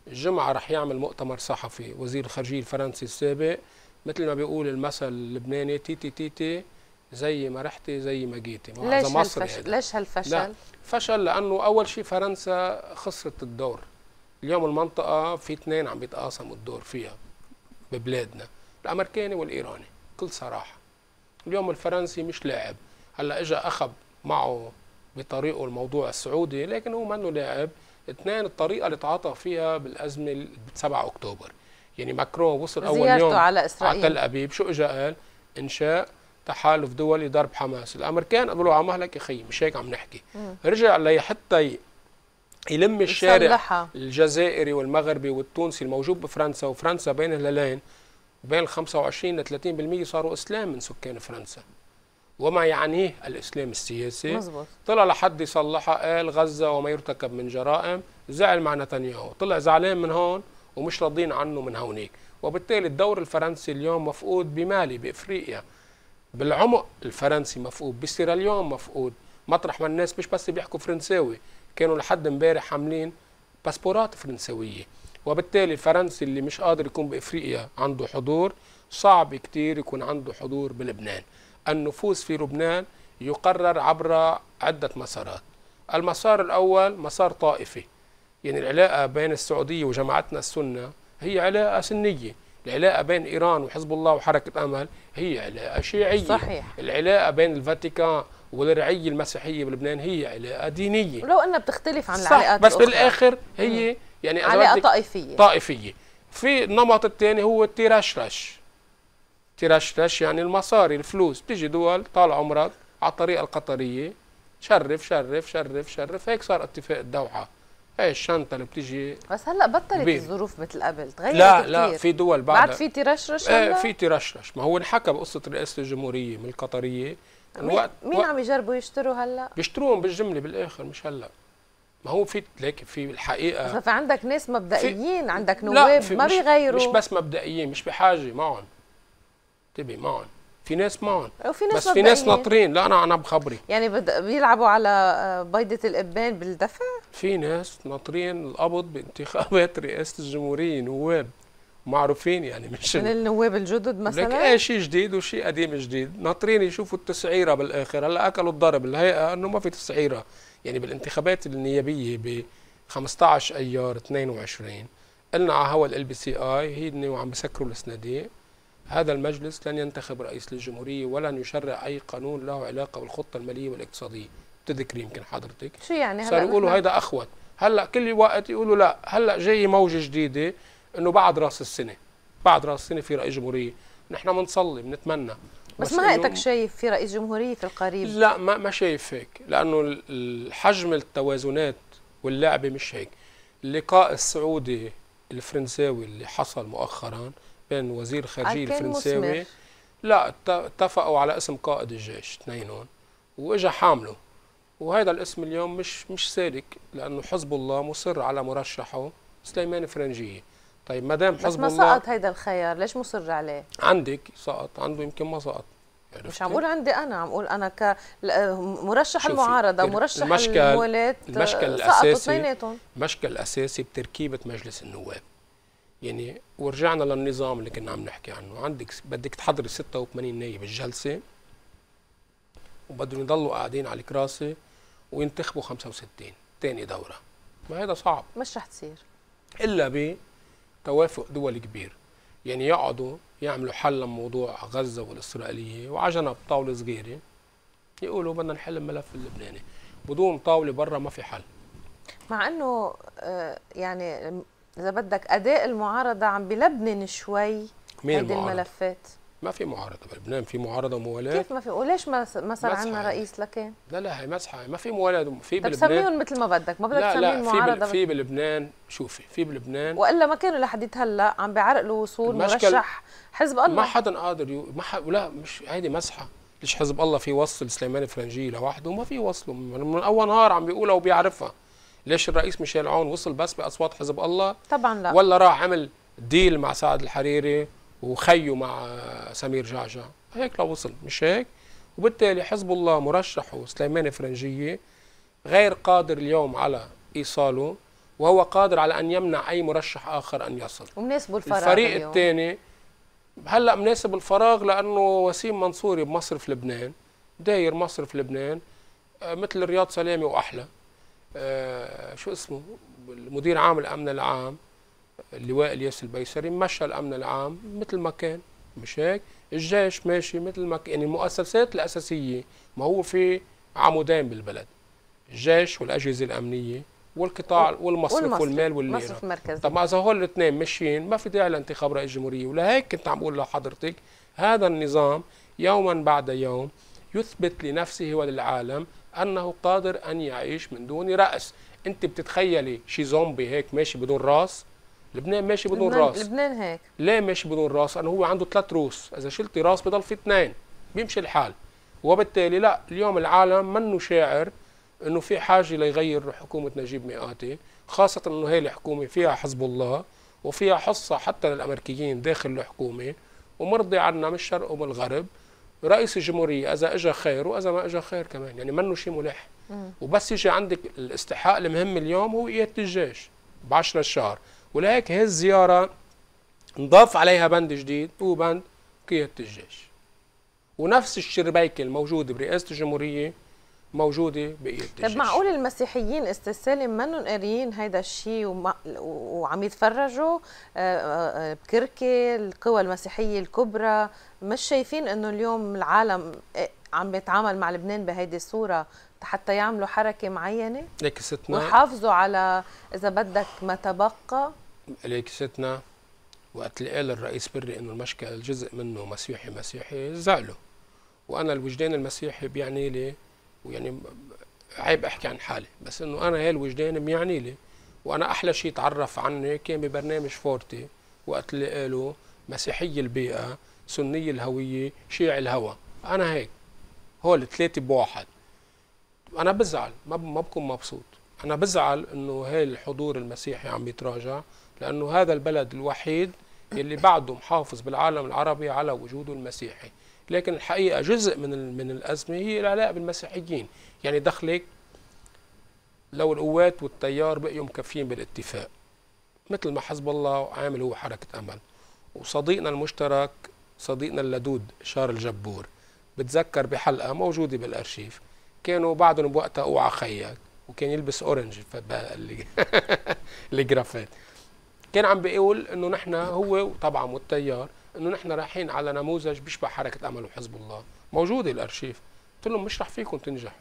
الجمعه راح يعمل مؤتمر صحفي وزير الخارجيه الفرنسي السابق، مثل ما بيقول المثل اللبناني تيتي تيتي زي ما رحتي زي ما جيتي. ليش هالفشل؟ ليش هالفشل؟ فشل لانه اول شيء فرنسا خسرت الدور. اليوم المنطقه في 2 عم بيتقاسموا الدور فيها ببلادنا، الامريكاني والايراني، بكل صراحه. اليوم الفرنسي مش لاعب، هلا اجى اخذ معه بطريقه الموضوع السعودي، لكن هو منه لاعب. 2 الطريقه اللي تعاطى فيها بالازمه 7 اكتوبر، يعني ماكرون وصل اول يوم على اسرائيل على تل ابيب، شو اجى قال؟ انشاء تحالف دولي ضرب حماس. الامريكان قالوا له على مهلك يا خي، مش هيك عم نحكي. رجع لحتى يلم الشارع الجزائري والمغربي والتونسي الموجود بفرنسا، وفرنسا بين الهلالين بين 25 ل 30% صاروا اسلام من سكان فرنسا، وما يعنيه الاسلام السياسي. مزبوط. طلع لحد يصلحها، قال غزه وما يرتكب من جرائم، زعل مع نتنياهو، طلع زعلان من هون ومش راضين عنه من هونيك. وبالتالي الدور الفرنسي اليوم مفقود بمالي، بافريقيا، بالعمق الفرنسي مفقود، بسيراليون مفقود، مطرح ما الناس مش بس بيحكوا فرنساوي، كانوا لحد امبارح حاملين باسبورات فرنساويه. وبالتالي الفرنسي اللي مش قادر يكون بافريقيا عنده حضور، صعب كتير يكون عنده حضور بلبنان. النفوذ في لبنان يقرر عبر عده مسارات. المسار الاول مسار طائفي، يعني العلاقه بين السعوديه وجماعتنا السنه هي علاقه سنيه. العلاقة بين إيران وحزب الله وحركة أمل هي علاقة شيعية. صحيح. العلاقة بين الفاتيكان والرعية المسيحية بلبنان هي علاقة دينية، ولو أنها بتختلف عن العلاقات الأخرى، بس بالآخر هي يعني علاقة طائفية. طائفية. في النمط الثاني هو الترشرش. ترشرش يعني المصاري، الفلوس بتيجي دول طال عمرك على الطريقة القطرية، شرف شرف شرف شرف، هيك صار اتفاق الدوحة، هي الشنطة اللي بتيجي. بس هلا بطلت الظروف مثل قبل، تغيرت لا كتير. لا في دول بعد في ترشرش. في ترشرش، ما هو انحكى بقصة رئاسة الجمهورية من القطرية. مين عم يجربوا يشتروا هلا؟ بيشتروهم بالجملة بالآخر، مش هلا. ما هو في، لكن في الحقيقة في عندك ناس مبدئيين، عندك نواب ما بيغيروا. مش بس مبدئيين، مش بحاجة معهم، انتبه معهم، في ناس معهم، بس في ناس ناطرين. لا انا بخبري يعني بيلعبوا على بيضه الابان بالدفع. في ناس ناطرين القبض بانتخابات رئاسه الجمهوريه، نواب معروفين يعني، مش من النواب الجدد مثلا، لكن شيء جديد وشيء قديم جديد، ناطرين يشوفوا التسعيره بالاخر. هلا اكلوا الضرب الهيئه انه ما في تسعيره، يعني بالانتخابات النيابيه ب 15 ايار 22 قلنا على هوا الPCI هيدني وعم بسكروا الصناديق، هذا المجلس لن ينتخب رئيس للجمهوريه ولن يشرع اي قانون له علاقه بالخطه الماليه والاقتصاديه. بتذكري يمكن حضرتك شو يعني هلا صاروا يقولوا هيدا اخوت، هلا كل وقت يقولوا لا هلا جاي موجه جديده انه بعد راس السنه، بعد راس السنه في رئيس جمهوريه. نحن بنصلي بنتمنى، بس ما هيك شايف في رئيس جمهوريه في القريب؟ لا ما شايف هيك، لانه حجم التوازنات واللعبه مش هيك. اللقاء السعودي الفرنساوي اللي حصل مؤخرا بين وزير خارجيه الفرنساوي، لا اتفقوا على اسم قائد الجيش اثنينهم واجا حامله، وهذا الاسم اليوم مش سالك، لانه حزب الله مصر على مرشحه سليمان فرنجيه. طيب ما دام حزب الله، بس ما سقط هيدا الخيار، ليش مصر عليه؟ عندك سقط، عنده يمكن ما سقط. مش عم قول عندي انا، عم قول انا كمرشح المعارضه، مرشح المولات، سقطوا اثنيناتهم. المشكل الاساسي بتركيبه مجلس النواب، يعني ورجعنا للنظام اللي كنا عم نحكي عنه. عندك بدك تحضري 86 نايب الجلسه، وبدهم يضلوا قاعدين على الكراسي وينتخبوا 65 ثاني دوره، ما هذا صعب، مش رح تصير الا ب توافق دول كبير. يعني يقعدوا يعملوا حل لموضوع غزه والاسرائيليه، وعجنا بطاوله صغيره يقولوا بدنا نحل الملف اللبناني، بدون طاوله برا ما في حل. مع انه يعني اذا بدك اداء المعارضه عم بلبنن شوي هيدي الملفات. ما في معارضه بلبنان، في معارضه وموالاه. كيف ما في؟ وليش ما صار عندنا رئيس لكان؟ لا هي مسحه، ما في موالاه. في بلبنان بسميهم مثل ما بدك، ما بدك تسميهم معارضه. لا في بلبنان، شوفي في بلبنان والا ما كانوا لحديت هلا عم بيعرقلوا وصول مرشح حزب الله. ما حدا قادر لا مش هيدي مسحه. ليش حزب الله في وصل سليمان فرنجيه لوحده وما في وصله من اول نهار عم بيقولها وبيعرفها؟ ليش الرئيس ميشيل عون وصل بس باصوات حزب الله؟ طبعا لا، ولا راح عمل ديل مع سعد الحريري وخيه مع سمير جعجع، هيك لو وصل مش هيك؟ وبالتالي حزب الله مرشحه سليمان فرنجيه غير قادر اليوم على ايصاله، وهو قادر على ان يمنع اي مرشح اخر ان يصل. ومناسبه الفراغ الفريق الثاني هلا مناسب الفراغ، لانه وسيم منصوري بمصرف لبنان داير مصرف لبنان مثل رياض سلامة واحلى. شو اسمه المدير عام الامن العام اللواء الياس البيسري مشى الامن العام مثل ما كان، مش هيك؟ الجيش ماشي مثل ما كان، يعني المؤسسات الاساسيه. ما هو في عمودين بالبلد، الجيش والاجهزه الامنيه والقطاع والمصرف والمال والليره. طب ما اذا هول الاثنين ماشيين ما في داعي لانتخاب رئيس جمهوريه. ولهيك كنت عم بقول لحضرتك هذا النظام يوما بعد يوم يثبت لنفسه وللعالم انه قادر ان يعيش من دون راس. انت بتتخيلي شي زومبي هيك ماشي بدون راس؟ لبنان ماشي بدون راس. لبنان هيك ليه ماشي بدون راس؟ لانه هو عنده 3 رؤوس، اذا شلتي راس بضل في 2 بيمشي الحال. وبالتالي لا، اليوم العالم منه شاعر انه في حاجه ليغير حكومه نجيب ميقاتي، خاصه انه هي الحكومه فيها حزب الله وفيها حصه حتى للامريكيين داخل الحكومه، ومرضي عنا من الشرق ومن الغرب. رئيس الجمهوريه اذا اجى خير واذا ما اجى خير كمان، يعني منه شيء ملح. وبس يجي عندك الاستحقاق المهم اليوم هو قياده الجيش ب10 الشهر. ولهيك هي الزيارة نضاف عليها بند جديد هو بند قيادة الجيش، ونفس الشربيكة الموجودة برئاسة الجمهورية موجودة بقيادة الجيش. طب معقول المسيحيين استاذ سالم منهم قاريين هيدا الشيء وعم يتفرجوا بكركي القوى المسيحية الكبرى؟ مش شايفين انه اليوم العالم عم بيتعامل مع لبنان بهيدي الصورة حتى يعملوا حركة معينة ليك ستنا ويحافظوا على إذا بدك ما تبقى؟ ليك ستنا وقت اللي قال الرئيس بري إنه المشكل جزء منه مسيحي مسيحي زعلوا، وأنا الوجدان المسيحي بيعني لي، ويعني عيب أحكي عن حالي بس إنه أنا هي الوجدان بيعني لي. وأنا أحلى شيء تعرف عني كان ببرنامج فورتي وقت اللي قالوا مسيحي البيئة سني الهوية شيعي الهوى، أنا هيك هول 3 بواحد. أنا بزعل، ما بكون مبسوط، أنا بزعل إنه هاي الحضور المسيحي عم يتراجع، لأنه هذا البلد الوحيد اللي بعده محافظ بالعالم العربي على وجوده المسيحي. لكن الحقيقة جزء من الأزمة هي العلاقة بالمسيحيين، يعني دخلك لو القوات والتيار بقيوا مكفيين بالاتفاق مثل ما حزب الله عامل هو حركة أمل، وصديقنا المشترك صديقنا اللدود شارل جبور، بتذكر بحلقه موجوده بالارشيف كانوا بعضهم بوقتها اوعى خيك، وكان يلبس اورنج الجرافات، كان عم بيقول انه نحن هو طبعا والتيار انه نحن رايحين على نموذج بيشبه حركه امل وحزب الله، موجوده الارشيف. قلت لهم مش رح فيكم تنجحوا،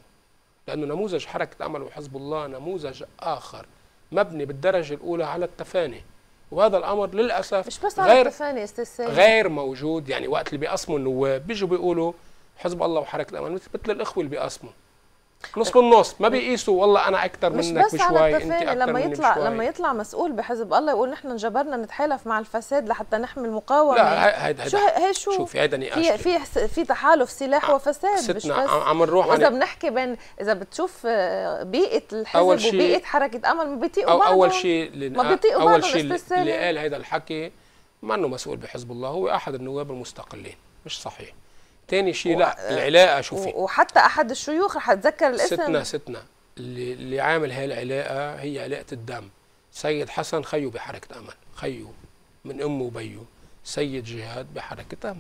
لانه نموذج حركه امل وحزب الله نموذج اخر مبني بالدرجه الاولى على التفاني، وهذا الامر للاسف مش بس على التفاني استاذ سالم، غير موجود. يعني وقت اللي بيقسموا النواب بيجوا بيقولوا حزب الله وحركه الامل مثل الاخوه اللي بيقسموا نص بالنص، ما بيقيسوا والله انا اكثر منك بشوي انت اكثر لما مني يطلع بشوي. لما يطلع مسؤول بحزب الله يقول نحن انجبرنا نتحالف مع الفساد لحتى نحمي المقاومه، لا هيدا شوف هيدا نقاش في تحالف سلاح وفساد ستنا عم نروح. واذا بنحكي بين اذا بتشوف بيئه الحزب وبيئه حركه امل ما بيطيقوا بعضهم، اول شيء اللي قال هيدا الحكي منه مسؤول بحزب الله، هو احد النواب المستقلين مش صحيح. ثاني شيء لا العلاقه شوفي، وحتى احد الشيوخ رح اتذكر الاسم ستنا اللي عامل هاي العلاقه هي علاقه الدم. سيد حسن خيو بحركه امل، خيو من امه وبيه، سيد جهاد بحركه امل،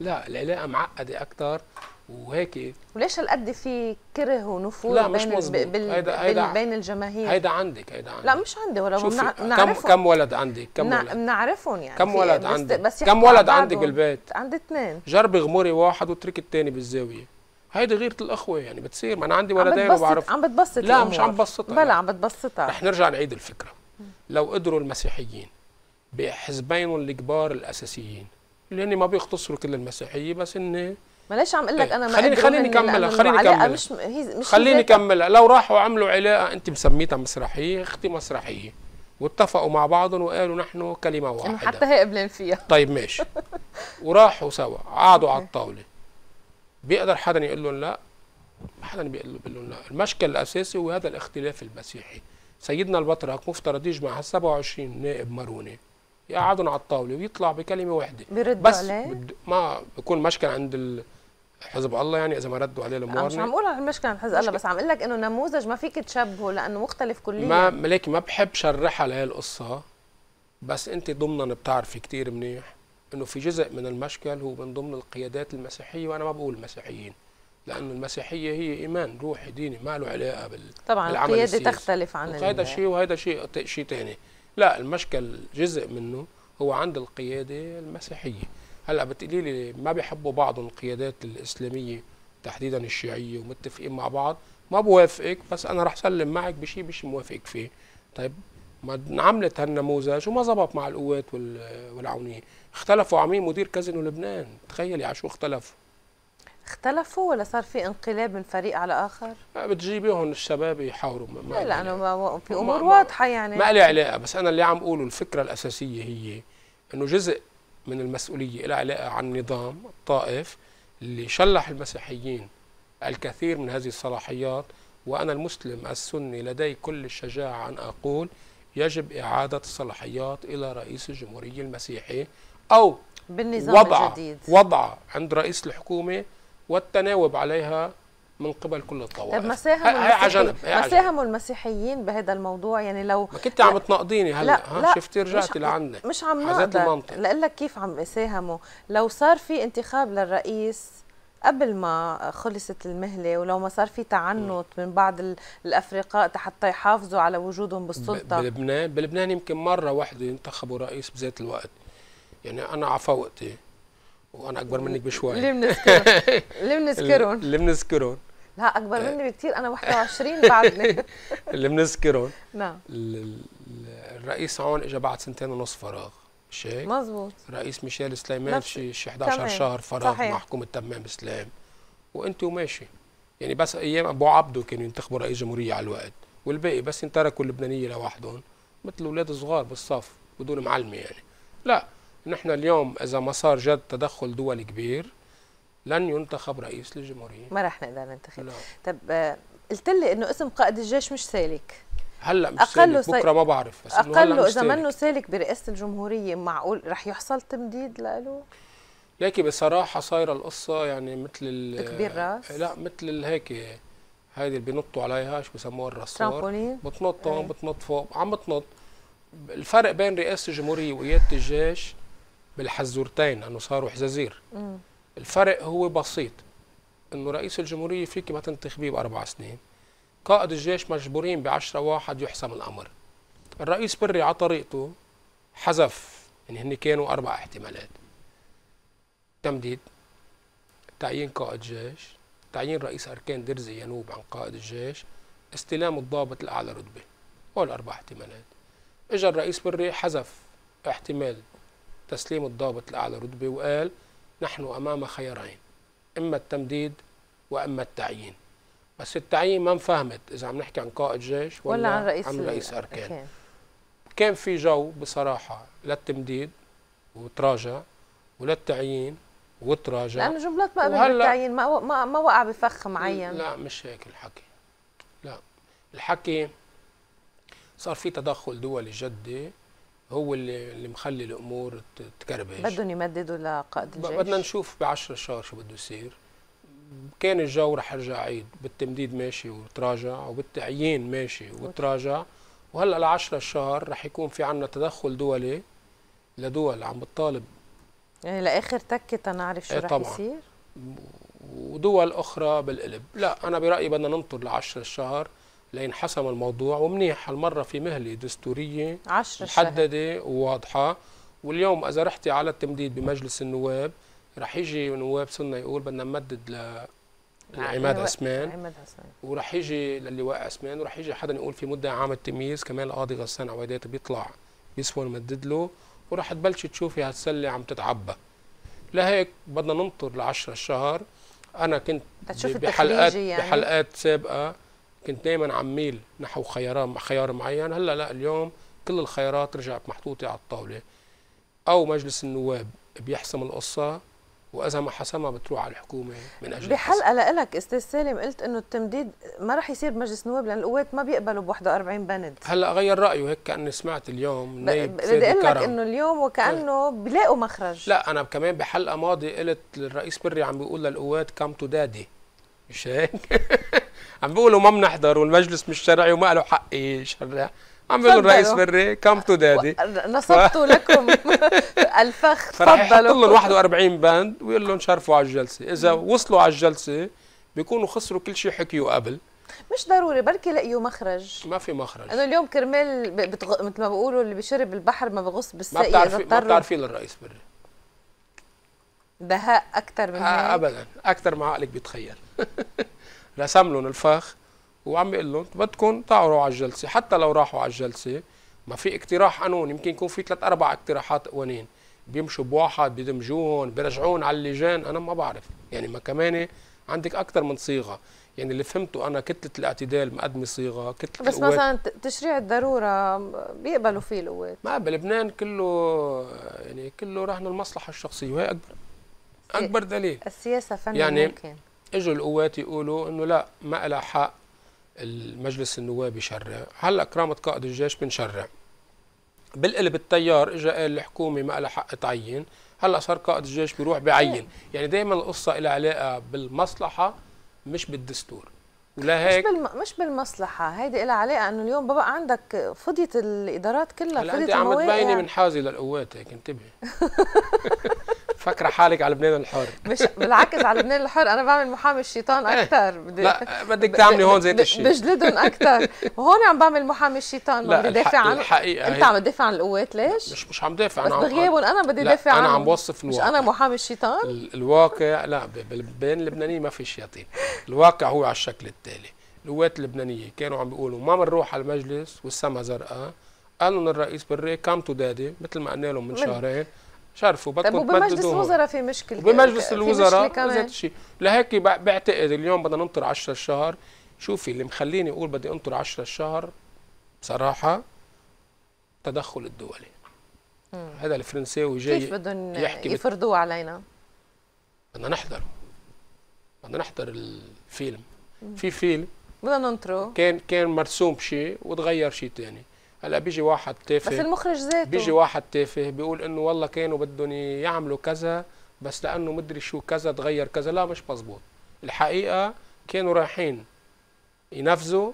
لا العلاقه معقده اكثر وهيك. وليش هالقد في كره ونفور لا مش مظبوط بين الجماهير؟ هيدا عندك لا مش عندي ولا بنعرفهم. كم ولد عندك؟ كم ولد بنعرفهم يعني؟ كم ولد عندك؟ بس كم ولد عندك بالبيت؟ عندي 2. جربي غمري واحد واتركي الثاني بالزاويه، هيدي غيرة الاخوه يعني بتصير. ما انا عندي ولدين وبعرفهم. عم بتبسط لا مش عم بسطها، بلا عم بتبسطها. رح نرجع نعيد الفكره. لو قدروا المسيحيين بحزبينهم الكبار الاساسيين اللي هن ما بيختصروا كل المسيحيه، بس هن معلش عم اقول لك انا ما خليني اكملها. لو راحوا عملوا علاقه انت مسميتها مسرحيه، اختي مسرحيه، واتفقوا مع بعضهم وقالوا نحن كلمه واحده حتى هي قبلين فيها، طيب ماشي وراحوا سوا قعدوا على الطاوله، بيقدر حدا يقول لهم لا؟ ما حدا بيقول لهم لا. المشكل الاساسي هو هذا الاختلاف المسيحي. سيدنا البطرك مفترض يجمع 27 نائب ماروني، يقعدهم على الطاوله ويطلع بكلمه واحده، بس ما بكون مشكل عند حزب الله يعني اذا ما ردوا عليه الموارنه. مش عم اقول عن المشكله عند حزب الله، بس عم اقول لك انه نموذج ما فيك تشبهه لانه مختلف كليا. ما ليك ما بحب شرحها لهي القصه، بس انت ضمنا بتعرفي كثير منيح انه في جزء من المشكل هو من ضمن القيادات المسيحيه، وانا ما بقول مسيحيين لانه المسيحيه هي ايمان روحي ديني ما له علاقه طبعا القياده السياسي. تختلف عن هذا شيء وهذا شيء ثاني. لا المشكل جزء منه هو عند القياده المسيحيه. هلا بتقولي لي ما بيحبوا بعض القيادات الاسلاميه تحديدا الشيعيه ومتفقين مع بعض، ما بوافقك بس انا رح سلم معك بشيء موافقك فيه. طيب ما انعملت هالنموذج وما زبط مع القوات والعونيه، اختلفوا عميم مدير كازينو لبنان، تخيلي على شو اختلفوا ولا صار في انقلاب من فريق على اخر؟ بتجيبيهم الشباب يحاوروا لا انا في امور واضحه يعني ما لي علاقه، بس انا اللي عم اقوله الفكره الاساسيه هي انه جزء من المسؤوليه لها علاقه عن النظام الطائف اللي شلح المسيحيين الكثير من هذه الصلاحيات، وانا المسلم السني لدي كل الشجاعه ان اقول يجب اعاده الصلاحيات الى رئيس الجمهوريه المسيحي او بالنظام الجديد وضع عند رئيس الحكومه والتناوب عليها من قبل كل الطوائف. طيب ما ساهموا المسيحيين بهذا الموضوع؟ يعني لو ما كنت عم تناقضيني هلا شفتي رجعتي لعندك مش عم ناقضك، لأقول لك كيف عم يساهموا. لو صار في انتخاب للرئيس قبل ما خلصت المهله، ولو ما صار في تعنت من بعض الافرقاء حتى يحافظوا على وجودهم بالسلطه بلبنان يمكن مره واحده ينتخبوا رئيس بذات الوقت. يعني انا عفوقتي وانا اكبر منك بشوي اللي بنذكرهم لا اكبر مني بكثير، انا 21 بعدني اللي بنذكرهم نعم. الرئيس عون اجى بعد 2.5 سنين فراغ، مش هيك؟ مظبوط. رئيس ميشيل سليمان شي 11 شهر فراغ مع حكومه تمام اسلام، وانت وماشي يعني. بس ايام ابو عبده كانوا ينتخبوا رئيس جمهوريه على الوقت، والباقي بس ينتركوا اللبنانيه لوحدهم مثل اولاد صغار بالصف بدون معلمه يعني. لا نحن اليوم إذا ما صار جد تدخل دولي كبير لن ينتخب رئيس للجمهورية، ما رح نقدر ننتخب. طب قلت لي إنه اسم قائد الجيش مش سالك، هلا مش سالك بكرة ما بعرف، بس أقله إذا منه سالك برئاسة الجمهورية معقول رح يحصل تمديد له؟ لكن بصراحة صايرة القصة يعني مثل تكبير راس، لا مثل هيك هيدي اللي بينطوا عليها شو بسموها الرصار، ترامبولين، بتنط هون بتنط فوق عم بتنط. الفرق بين رئاسة الجمهورية وقيادة الجيش بالحزورتين انه صاروا حزازير. الفرق هو بسيط، انه رئيس الجمهوريه فيك ما تنتخبيه ب4 سنين، قائد الجيش مجبورين ب10 واحد يحسم الامر. الرئيس بري على طريقته حذف، يعني هن كانوا 4 احتمالات: تمديد، تعيين قائد جيش، تعيين رئيس اركان درزي ينوب عن قائد الجيش، استلام الضابط الاعلى رتبه. هول 4 احتمالات. اجى الرئيس بري حذف احتمال تسليم الضابط الاعلى رتبه وقال نحن امام خيارين، اما التمديد واما التعيين. بس التعيين ما انفهمت اذا عم نحكي عن قائد جيش ولا عن رئيس اركان. كان في جو بصراحه للتمديد وتراجع، وللتعيين وتراجع، لانه جملات ما قبل التعيين ما وقع بفخ معين. لا مش هيك الحكي، لا الحكي صار في تدخل دولي جدي هو اللي مخلي الامور تكربش. بدهم يمددوا لقائد الجيش، بدنا نشوف ب10 شهور شو بده يصير. كان الجو رح يرجع عيد، بالتمديد ماشي وتراجع، وبالتعيين ماشي وتراجع، وهلا ل10 شهر رح يكون في عنا تدخل دولي لدول عم بتطالب، يعني لاخر تكه تنعرف شو رح يصير، ودول اخرى بالقلب. لا انا برايي بدنا ننطر ل10 شهر لينحسم الموضوع، ومنيح هالمره في مهله دستوريه محدده وواضحه. واليوم اذا رحتي على التمديد بمجلس النواب رح يجي نواب سنه يقول بدنا نمدد لعماد عثمان، ورح يجي للواء عثمان، ورح يجي حدا يقول في مدعي عام التمييز كمان القاضي غسان عويدات بيطلع بيسوى نمدد له، ورح تبلشي تشوفي هالسله عم تتعبى. لهيك بدنا ننطر ل10 شهر. انا كنت بحلقات يعني بحلقات سابقه كنت دائما عميل نحو خيار معين. هلا لا، اليوم كل الخيارات رجعت محطوطه على الطاوله، او مجلس النواب بيحسم القصه، واذا ما حسمها بتروح على الحكومه من اجل بحلقه لك استاذ سالم قلت انه التمديد ما راح يصير بمجلس النواب لان القوات ما بيقبلوا ب 41 بند. هلا غير رايه، هيك كاني سمعت اليوم نايب بدي اقول لك انه اليوم وكانه بيلاقوا مخرج. لا انا كمان بحلقه ماضيه قلت للرئيس بري عم بيقول للقوات كم تو دادي، مش هيك؟ عم بيقولوا ما بنحضر والمجلس مش شرعي وما له حق يشرع، عم بيقولوا الرئيس بري كم تو دادي نصبت لكم الفخ. تفضلوا، فرح يحط لهم 41 بند ويقول لهم شرفوا على الجلسه. اذا وصلوا على الجلسه بيكونوا خسروا كل شيء حكيوا قبل. مش ضروري، بركي لقيوا مخرج. ما في مخرج، انه اليوم كرمال مثل ما بيقولوا اللي بيشرب البحر ما بغص بالسقي. ما بتعرفي للرئيس بري دهاء اكثر من هيك ابدا، اكثر ما عقلك بيتخيل. رسم لهم الفخ وعم بيقول لهم بدكم تعروا على الجلسه. حتى لو راحوا على الجلسه ما في اقتراح قانون، يمكن يكون في 3 4 اقتراحات قوانين بيمشوا بواحد بيدمجوهم بيرجعون على اللجان، انا ما بعرف. يعني ما كمان عندك اكثر من صيغه، يعني اللي فهمته انا كتله الاعتدال مقدمه صيغه، كتله بس القوات. مثلا تشريع الضروره بيقبلوا فيه القوات، ما بلبنان كله يعني كله رهن المصلحه الشخصيه، وهي اكبر دليل. السياسه فن يعني ممكن اجوا القوات يقولوا انه لا ما لها حق المجلس النواب يشرع. هلا كرامه قائد الجيش بنشرع. بالقلب التيار اجى قال الحكومه ما لها حق تعين، هلا صار قائد الجيش بيروح بعين. يعني دائما القصه لها علاقه بالمصلحه مش بالدستور. ولهيك مش بالمصلحه، هيدي لها علاقه انه اليوم ببقى عندك فضيت الادارات كلها، فضيت المواقع. انت عم تبيني منحازه للقوات، هيك انتبهي. فاكره حالك على لبنان الحر. مش بالعكس على لبنان الحر، انا بعمل محامي الشيطان اكثر. لا بدك تعملي هون زي الشيء، بجلدهم اكثر، وهون عم بعمل محامي الشيطان. بدي دافع عن الحقيقه. انت عم تدافع عن القوات ليش؟ مش عم دافع، انا بغيابهم انا بدي دافع عنهم. انا عم بوصف الواقع، مش انا محامي الشيطان. الواقع لا، بين اللبنانيين ما في شياطين. الواقع هو على الشكل التالي: القوات اللبنانيه كانوا عم بيقولوا ما بنروح على المجلس والسما زرقاء، قالوا للرئيس بري كم تو دادي مثل ما قلنا لهم من شهرين، شرفوا بدكم تمددوهم. وبمجلس الوزراء في مشكله، وبمجلس الوزراء ذات الشيء. لهيك بعتقد اليوم بدنا ننطر 10 شهر. شوفي اللي مخليني اقول بدي انطر 10 شهر بصراحه التدخل الدولي. هذا الفرنساوي جاي كيف بدهم يفرضوه علينا؟ بدنا نحضر الفيلم. في فيلم بدنا ننطره، كان مرسوم بشيء وتغير شيء ثاني. هلا بيجي واحد تافه، بس المخرج ذاته بيجي واحد تافه بيقول انه والله كانوا بدهم يعملوا كذا بس لانه مدري شو كذا تغير كذا. لا مش مزبوط، الحقيقه كانوا رايحين ينفذوا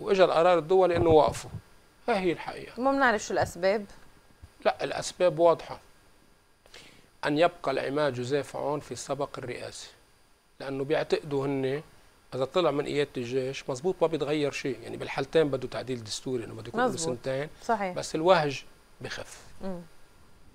واجى القرار الدولي انه وقفوا. ها هي الحقيقه، ما بنعرف شو الاسباب. لا الاسباب واضحه، أن يبقى العماد جوزيف عون في السبق الرئاسي، لأنه بيعتقدوا هن إذا طلع من قيادة الجيش مظبوط ما بيتغير شيء، يعني بالحالتين بده تعديل دستوري إنه بده يكون بسنتين صحيح، بس الوهج بخف.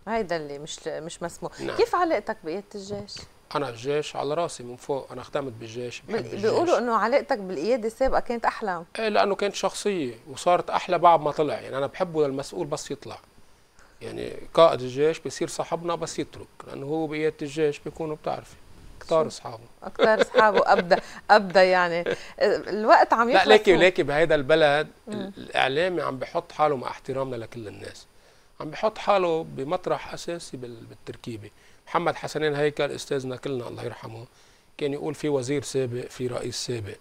هيدا اللي مش مسموح. نعم. كيف علاقتك بقيادة الجيش؟ أنا الجيش على راسي من فوق، أنا خدمت بالجيش، بحب الجيش. بيقولوا إنه علاقتك بالقيادة السابقة كانت أحلى. إيه لأنه كانت شخصية وصارت أحلى بعد ما طلع، يعني أنا بحبه للمسؤول بس يطلع. يعني قائد الجيش بيصير صاحبنا بس يترك، لأنه هو بقيادة الجيش بيكونوا بتعرفي أكتر أصحابه أبدا يعني الوقت عم يخلص. لا ليكي بهيدا البلد الإعلامي عم بحط حاله، مع احترامنا لكل الناس، عم بحط حاله بمطرح أساسي بالتركيبة. محمد حسنين هيكل أستاذنا كلنا الله يرحمه كان يقول في وزير سابق، في رئيس سابق،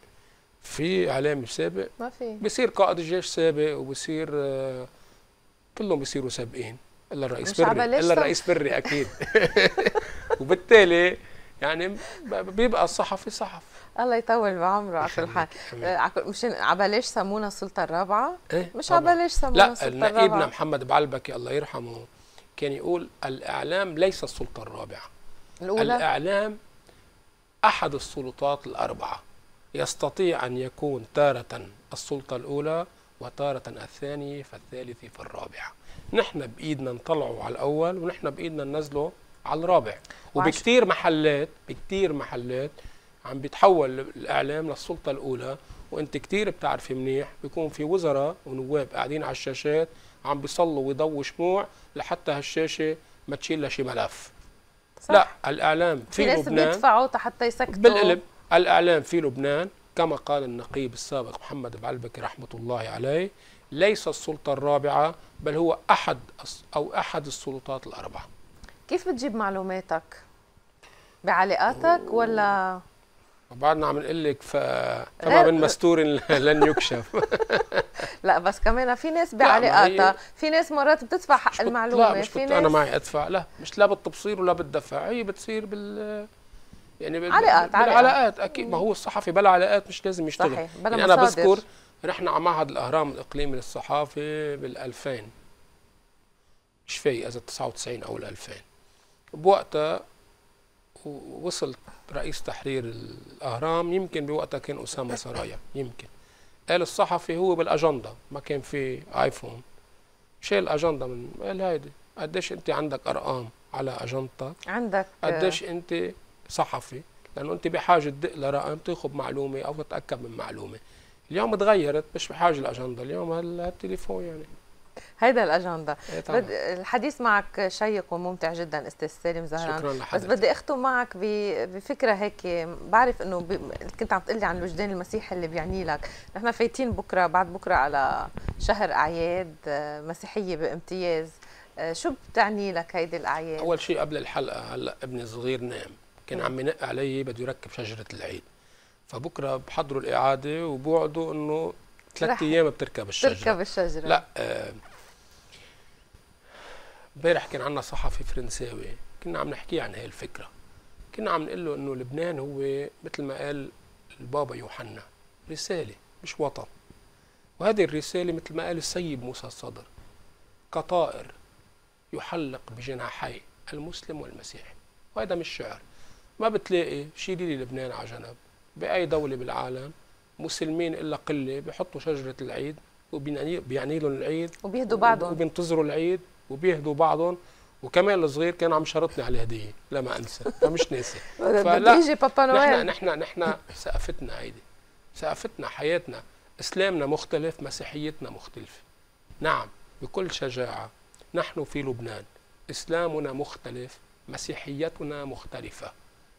في إعلامي سابق، ما في بصير قائد الجيش سابق، وبصير كلهم بصيروا سابقين إلا الرئيس بري، إلا الرئيس بري أكيد. وبالتالي يعني بيبقى الصحفي صحفي. الله يطول بعمره على كل حال. مش عبلاش سمونا السلطه الرابعه؟ إيه؟ مش عبلاش سمونا السلطه الرابعه. لا نائبنا محمد بعلبكي الله يرحمه كان يقول الاعلام ليس السلطه الرابعه الأولى. الاعلام احد السلطات الاربعه، يستطيع ان يكون تاره السلطه الاولى وتاره الثانيه فالثالثه فالرابعه. نحن بايدنا نطلعه على الاول ونحن بايدنا ننزله على الرابع، وبكثير محلات عم بيتحول الاعلام للسلطه الاولى، وانت كثير بتعرفي منيح بيكون في وزراء ونواب قاعدين على الشاشات عم بيصلوا ويضوا شموع لحتى هالشاشه ما تشيل لها شي ملف. صح. لا الاعلام في لبنان، في ناس بيدفعوا حتى يسكتوا بالقلب. الاعلام في لبنان كما قال النقيب السابق محمد بعلبكي رحمه الله عليه ليس السلطه الرابعه بل هو احد السلطات الاربعه. كيف بتجيب معلوماتك؟ بعلاقاتك ولا بعدنا عم نقول لك فما من مستور لن يكشف. لا بس كمان في ناس بعلاقاتها، في ناس مرات بتدفع حق المعلومه. لا مش في ناس انا معي ادفع، لا مش لا بالتبصير ولا بالدفع، هي بتصير يعني بالعلاقات اكيد. ما هو الصحفي بلا علاقات مش لازم يشتغل. صحيح. بلا يعني انا بذكر رحنا على معهد الاهرام الاقليمي للصحافه بال2000 مش فايق اذا 99 او ال2000 بوقتها، ووصل رئيس تحرير الاهرام يمكن بوقتها كان اسامه سرايا يمكن، قال الصحفي هو بالاجنده، ما كان في ايفون، شال اجنده من قال هيدي قديش انت عندك ارقام على اجندتك، عندك قديش انت صحفي، لانه انت بحاجه تدق لرقم تاخذ معلومه او تتاكد من معلومه. اليوم تغيرت، مش بحاجه الاجنده، اليوم هالتليفون يعني هيدا الاجنده. الحديث معك شيق وممتع جدا استاذ سالم زهران. شكرا لحضرتك. بس بدي اختم معك بفكره هيك، بعرف انه كنت عم تقلي عن الوجدان المسيحي اللي بيعني لك، نحن فايتين بكره بعد بكره على شهر اعياد مسيحيه بامتياز، شو بتعني لك هيدي الاعياد؟ اول شيء قبل الحلقه هلا ابني الصغير نام، كان عم ينق علي بده يركب شجره العيد، فبكره بحضروا الاعاده وبوعدوا انه 3 أيام بتركب الشجرة. لا امبارح كان عندنا صحفي فرنساوي كنا عم نحكي عن هاي الفكرة، كنا عم نقول له إنه لبنان هو مثل ما قال البابا يوحنا رسالة مش وطن، وهذه الرسالة مثل ما قال السيد موسى الصدر كطائر يحلق بجناحي المسلم والمسيحي، وهذا مش شعر، ما بتلاقي شيلي لبنان على جنب بأي دولة بالعالم مسلمين الا قله بحطوا شجره العيد وبيعني لهم العيد وبيهدوا بعضهم وبينتظروا العيد وبيهدوا بعضهم. وكمان الصغير كان عم شرطني على هديه لما انسى، فمش ناسي. فلا يجي بابا نويل. نحن سقفتنا هيدي، سقفتنا حياتنا، اسلامنا مختلف، مسيحيتنا مختلفه. نعم بكل شجاعه نحن في لبنان اسلامنا مختلف، مسيحيتنا مختلفه،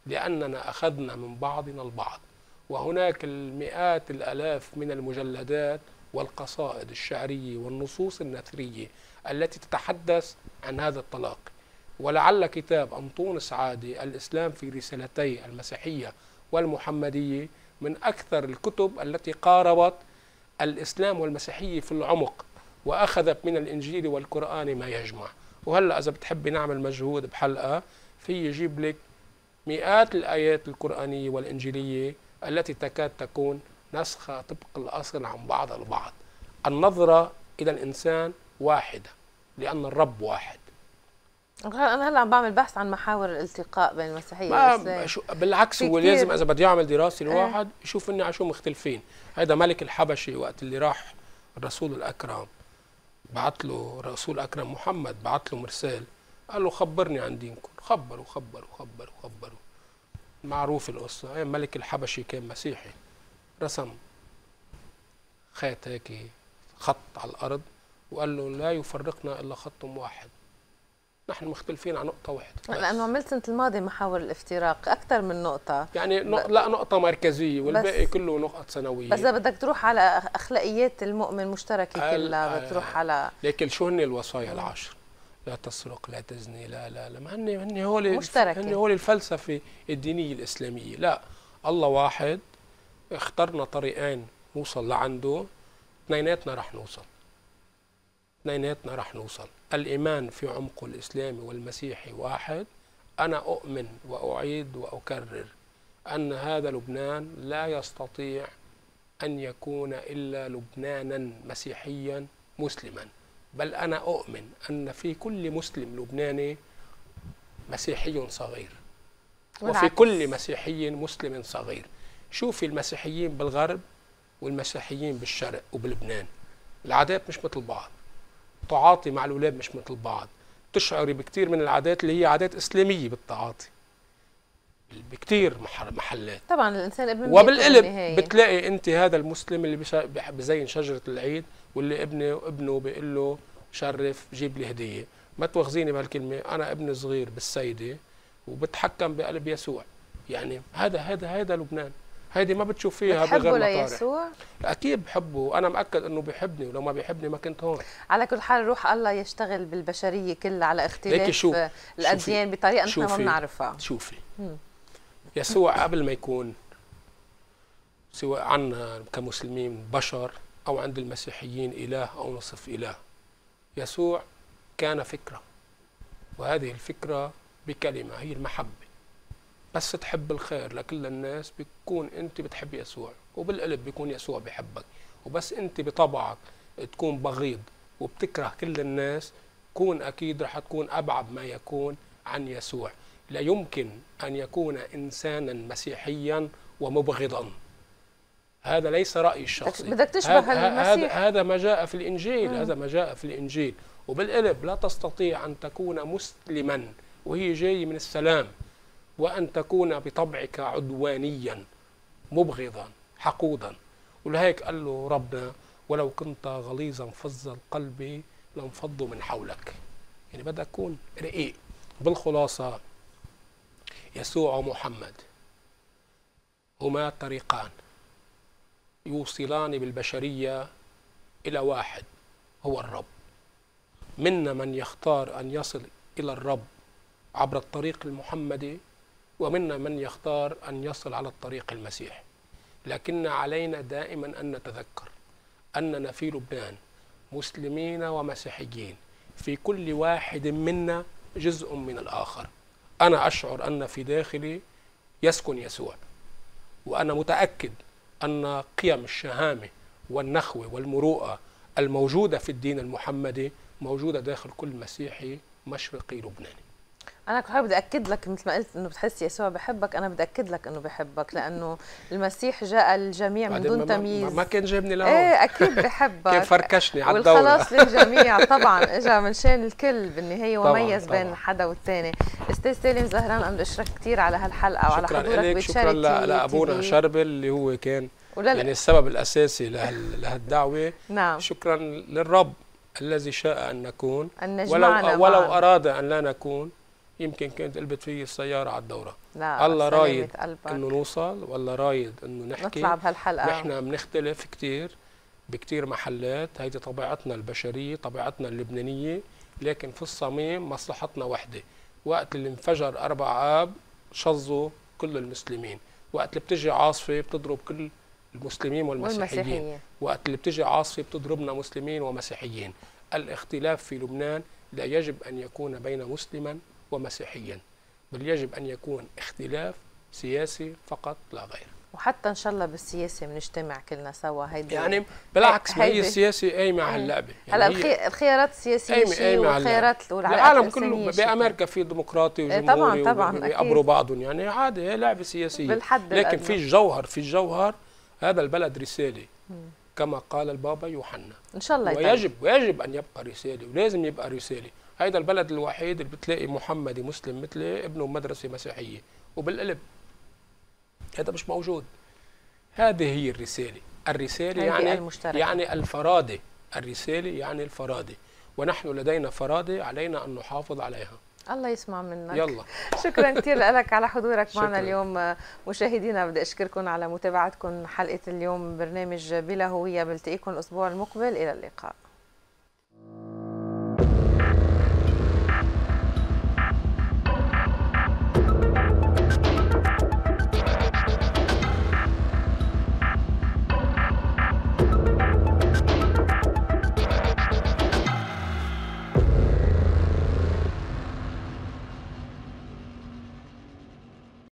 لاننا اخذنا من بعضنا البعض، وهناك المئات الآلاف من المجلدات والقصائد الشعرية والنصوص النثرية التي تتحدث عن هذا الطلاق. ولعل كتاب أنطون سعاده الإسلام في رسالتي المسيحية والمحمدية من أكثر الكتب التي قاربت الإسلام والمسيحية في العمق وأخذت من الإنجيل والقرآن ما يجمع. وهلأ إذا بتحبي نعمل مجهود بحلقة في يجيب لك مئات الآيات القرآنية والإنجيلية التي تكاد تكون نسخة طبق الأصل عن بعض البعض. النظرة إلى الإنسان واحدة لأن الرب واحد. انا هلا عم بعمل بحث عن محاور الالتقاء بين المسيحيه والاسلام. بالعكس هو لازم اذا بده يعمل دراسه لواحد يشوف انه على شو مختلفين. هيدا ملك الحبشي وقت اللي راح الرسول الاكرم بعت له الرسول الاكرم محمد بعت له مرسال قال له خبرني عن دينكم، خبروا خبروا خبروا خبروا. معروف القصه، ايام ملك الحبشي كان مسيحي رسم خيط هيك خط على الارض وقال له لا يفرقنا الا خط واحد. نحن مختلفين على نقطة واحدة. لأنه عملت سنة الماضي محاور الافتراق أكثر من نقطة. يعني لا نقطة مركزية والباقي كله نقط سنوية. بس إذا بدك تروح على أخلاقيات المؤمن مشتركة كلها بتروح على. لكن شو هن الوصايا العشر؟ لا تسرق، لا تزني، لا لا لا، ما هن هول مشتركة. هن هول الفلسفة الدينية الإسلامية، لا الله واحد اخترنا طريقين نوصل لعنده، اثنيناتنا رح نوصل. اثنيناتنا رح نوصل. الإيمان في عمقه الإسلامي والمسيحي واحد. أنا أؤمن وأعيد وأكرر أن هذا لبنان لا يستطيع أن يكون إلا لبنانا مسيحيا مسلما، بل أنا أؤمن أن في كل مسلم لبناني مسيحي صغير وفي كل مسيحي مسلم صغير. شوفي المسيحيين بالغرب والمسيحيين بالشرق وبلبنان العادات مش مثل بعض، التعاطي مع الأولاد مش مثل بعض، تشعري بكثير من العادات اللي هي عادات إسلامية بالتعاطي بكثير محلات. طبعا الإنسان ابن وبالقلب بتلاقي أنت هذا المسلم اللي بزين شجرة العيد واللي ابنه بيقول له شرف جيب لي هدية، ما تواخذيني بهالكلمة، أنا ابن صغير بالسيدة وبتحكم بقلب يسوع. يعني هذا لبنان، هيدي ما بتشوف فيها بغير مطارح. بتحبه ليسوع؟ أكيد بحبه، أنا مأكد إنه بيحبني، ولو ما بيحبني ما كنت هون. على كل حال روح الله يشتغل بالبشرية كلها على اختلاف الأديان بطريقة نحن ما بنعرفها. شوفي يسوع قبل ما يكون سواء عنا كمسلمين بشر أو عند المسيحيين إله أو نصف إله، يسوع كان فكرة، وهذه الفكرة بكلمة هي المحبة. بس تحب الخير لكل الناس بتكون انت بتحب يسوع، وبالقلب بيكون يسوع بحبك، وبس انت بطبعك تكون بغيض وبتكره كل الناس، كون اكيد رح تكون ابعد ما يكون عن يسوع. لا يمكن ان يكون انسانا مسيحيا ومبغضا، هذا ليس رايي الشخصي. بدك تشبه المسيح، هذا ما جاء في الانجيل، هذا ما جاء في الانجيل. وبالقلب لا تستطيع ان تكون مسلما وهي جاي من السلام وأن تكون بطبعك عدوانيا مبغضا حقودا. ولهيك قال له ربنا ولو كنت غليظا فظ القلب لانفضوا من حولك. يعني بدك تكون رقيق. بالخلاصة يسوع ومحمد هما طريقان يوصلان بالبشرية إلى واحد هو الرب. منا من يختار أن يصل إلى الرب عبر الطريق المحمدي، ومنا من يختار أن يصل على الطريق المسيحي. لكن علينا دائما أن نتذكر أننا في لبنان مسلمين ومسيحيين، في كل واحد منا جزء من الآخر. أنا أشعر أن في داخلي يسكن يسوع، وأنا متأكد أن قيم الشهامة والنخوة والمروءة الموجودة في الدين المحمدي موجودة داخل كل مسيحي مشرقي لبناني. أنا كنت بدي أكد لك مثل ما قلت إنه بتحس يسوع بحبك، أنا بدي أكد لك إنه بحبك، لأنه المسيح جاء الجميع من دون تمييز. ما كان جابني لهون. إيه أكيد بحبك. كان فركشني على الدورة. والخلاص للجميع طبعاً، إجا من شان الكل بالنهاية وميز بين حدا والثاني. أستاذ سالم زهران أنا بدي أشكرك كثير على هالحلقة وعلى حضورك. شكراً لأبونا شربل اللي هو كان يعني السبب الأساسي لهالدعوة. نعم. شكراً للرب الذي شاء أن نكون. ولو أراد أن لا نكون يمكن كانت قلبت فيه السيارة على الدورة. لا الله رايد انه نوصل، والله رايد انه نحكي نطلع بهالحلقة. نحن بنختلف كثير بكثير محلات، هيدي طبيعتنا البشرية، طبيعتنا اللبنانية، لكن في الصميم مصلحتنا وحدة. وقت اللي انفجر 4 آب شظوا كل المسلمين، وقت اللي بتجي عاصفة بتضرب كل المسلمين والمسيحيين، وقت اللي بتجي عاصفة بتضربنا مسلمين ومسيحيين. الاختلاف في لبنان لا يجب أن يكون بين مسلما ومسيحيا، بل يجب أن يكون اختلاف سياسي فقط لا غير. وحتى ان شاء الله بالسياسه بنجتمع كلنا سوا. هيدي يعني بالعكس هي السياسه قايمه على اللعبه. يعني هلا الخيارات السياسيه شيء والخيارات والعالم كله بامريكا في ديمقراطي وجمهوري بيقبروا بعضهم، يعني عادي هي لعبه سياسيه بالحد، لكن في الجوهر، في الجوهر هذا البلد رساله كما قال البابا يوحنا ان شاء الله، ويجب ان يبقى رساله ولازم يبقى رساله. هيدا البلد الوحيد اللي بتلاقي محمدي مسلم مثلي ابنه مدرسه مسيحيه وبالقلب، هذا مش موجود. هذه هي الرساله، الرساله يعني المشتركة. يعني الفرادة، الرساله يعني الفرادة، ونحن لدينا فرادة علينا ان نحافظ عليها. الله يسمع منك. يلا شكرا كثير لك على حضورك معنا اليوم. مشاهدينا بدي اشكركم على متابعتكم حلقه اليوم برنامج بلا هوية، بلتقيكم الاسبوع المقبل، الى اللقاء.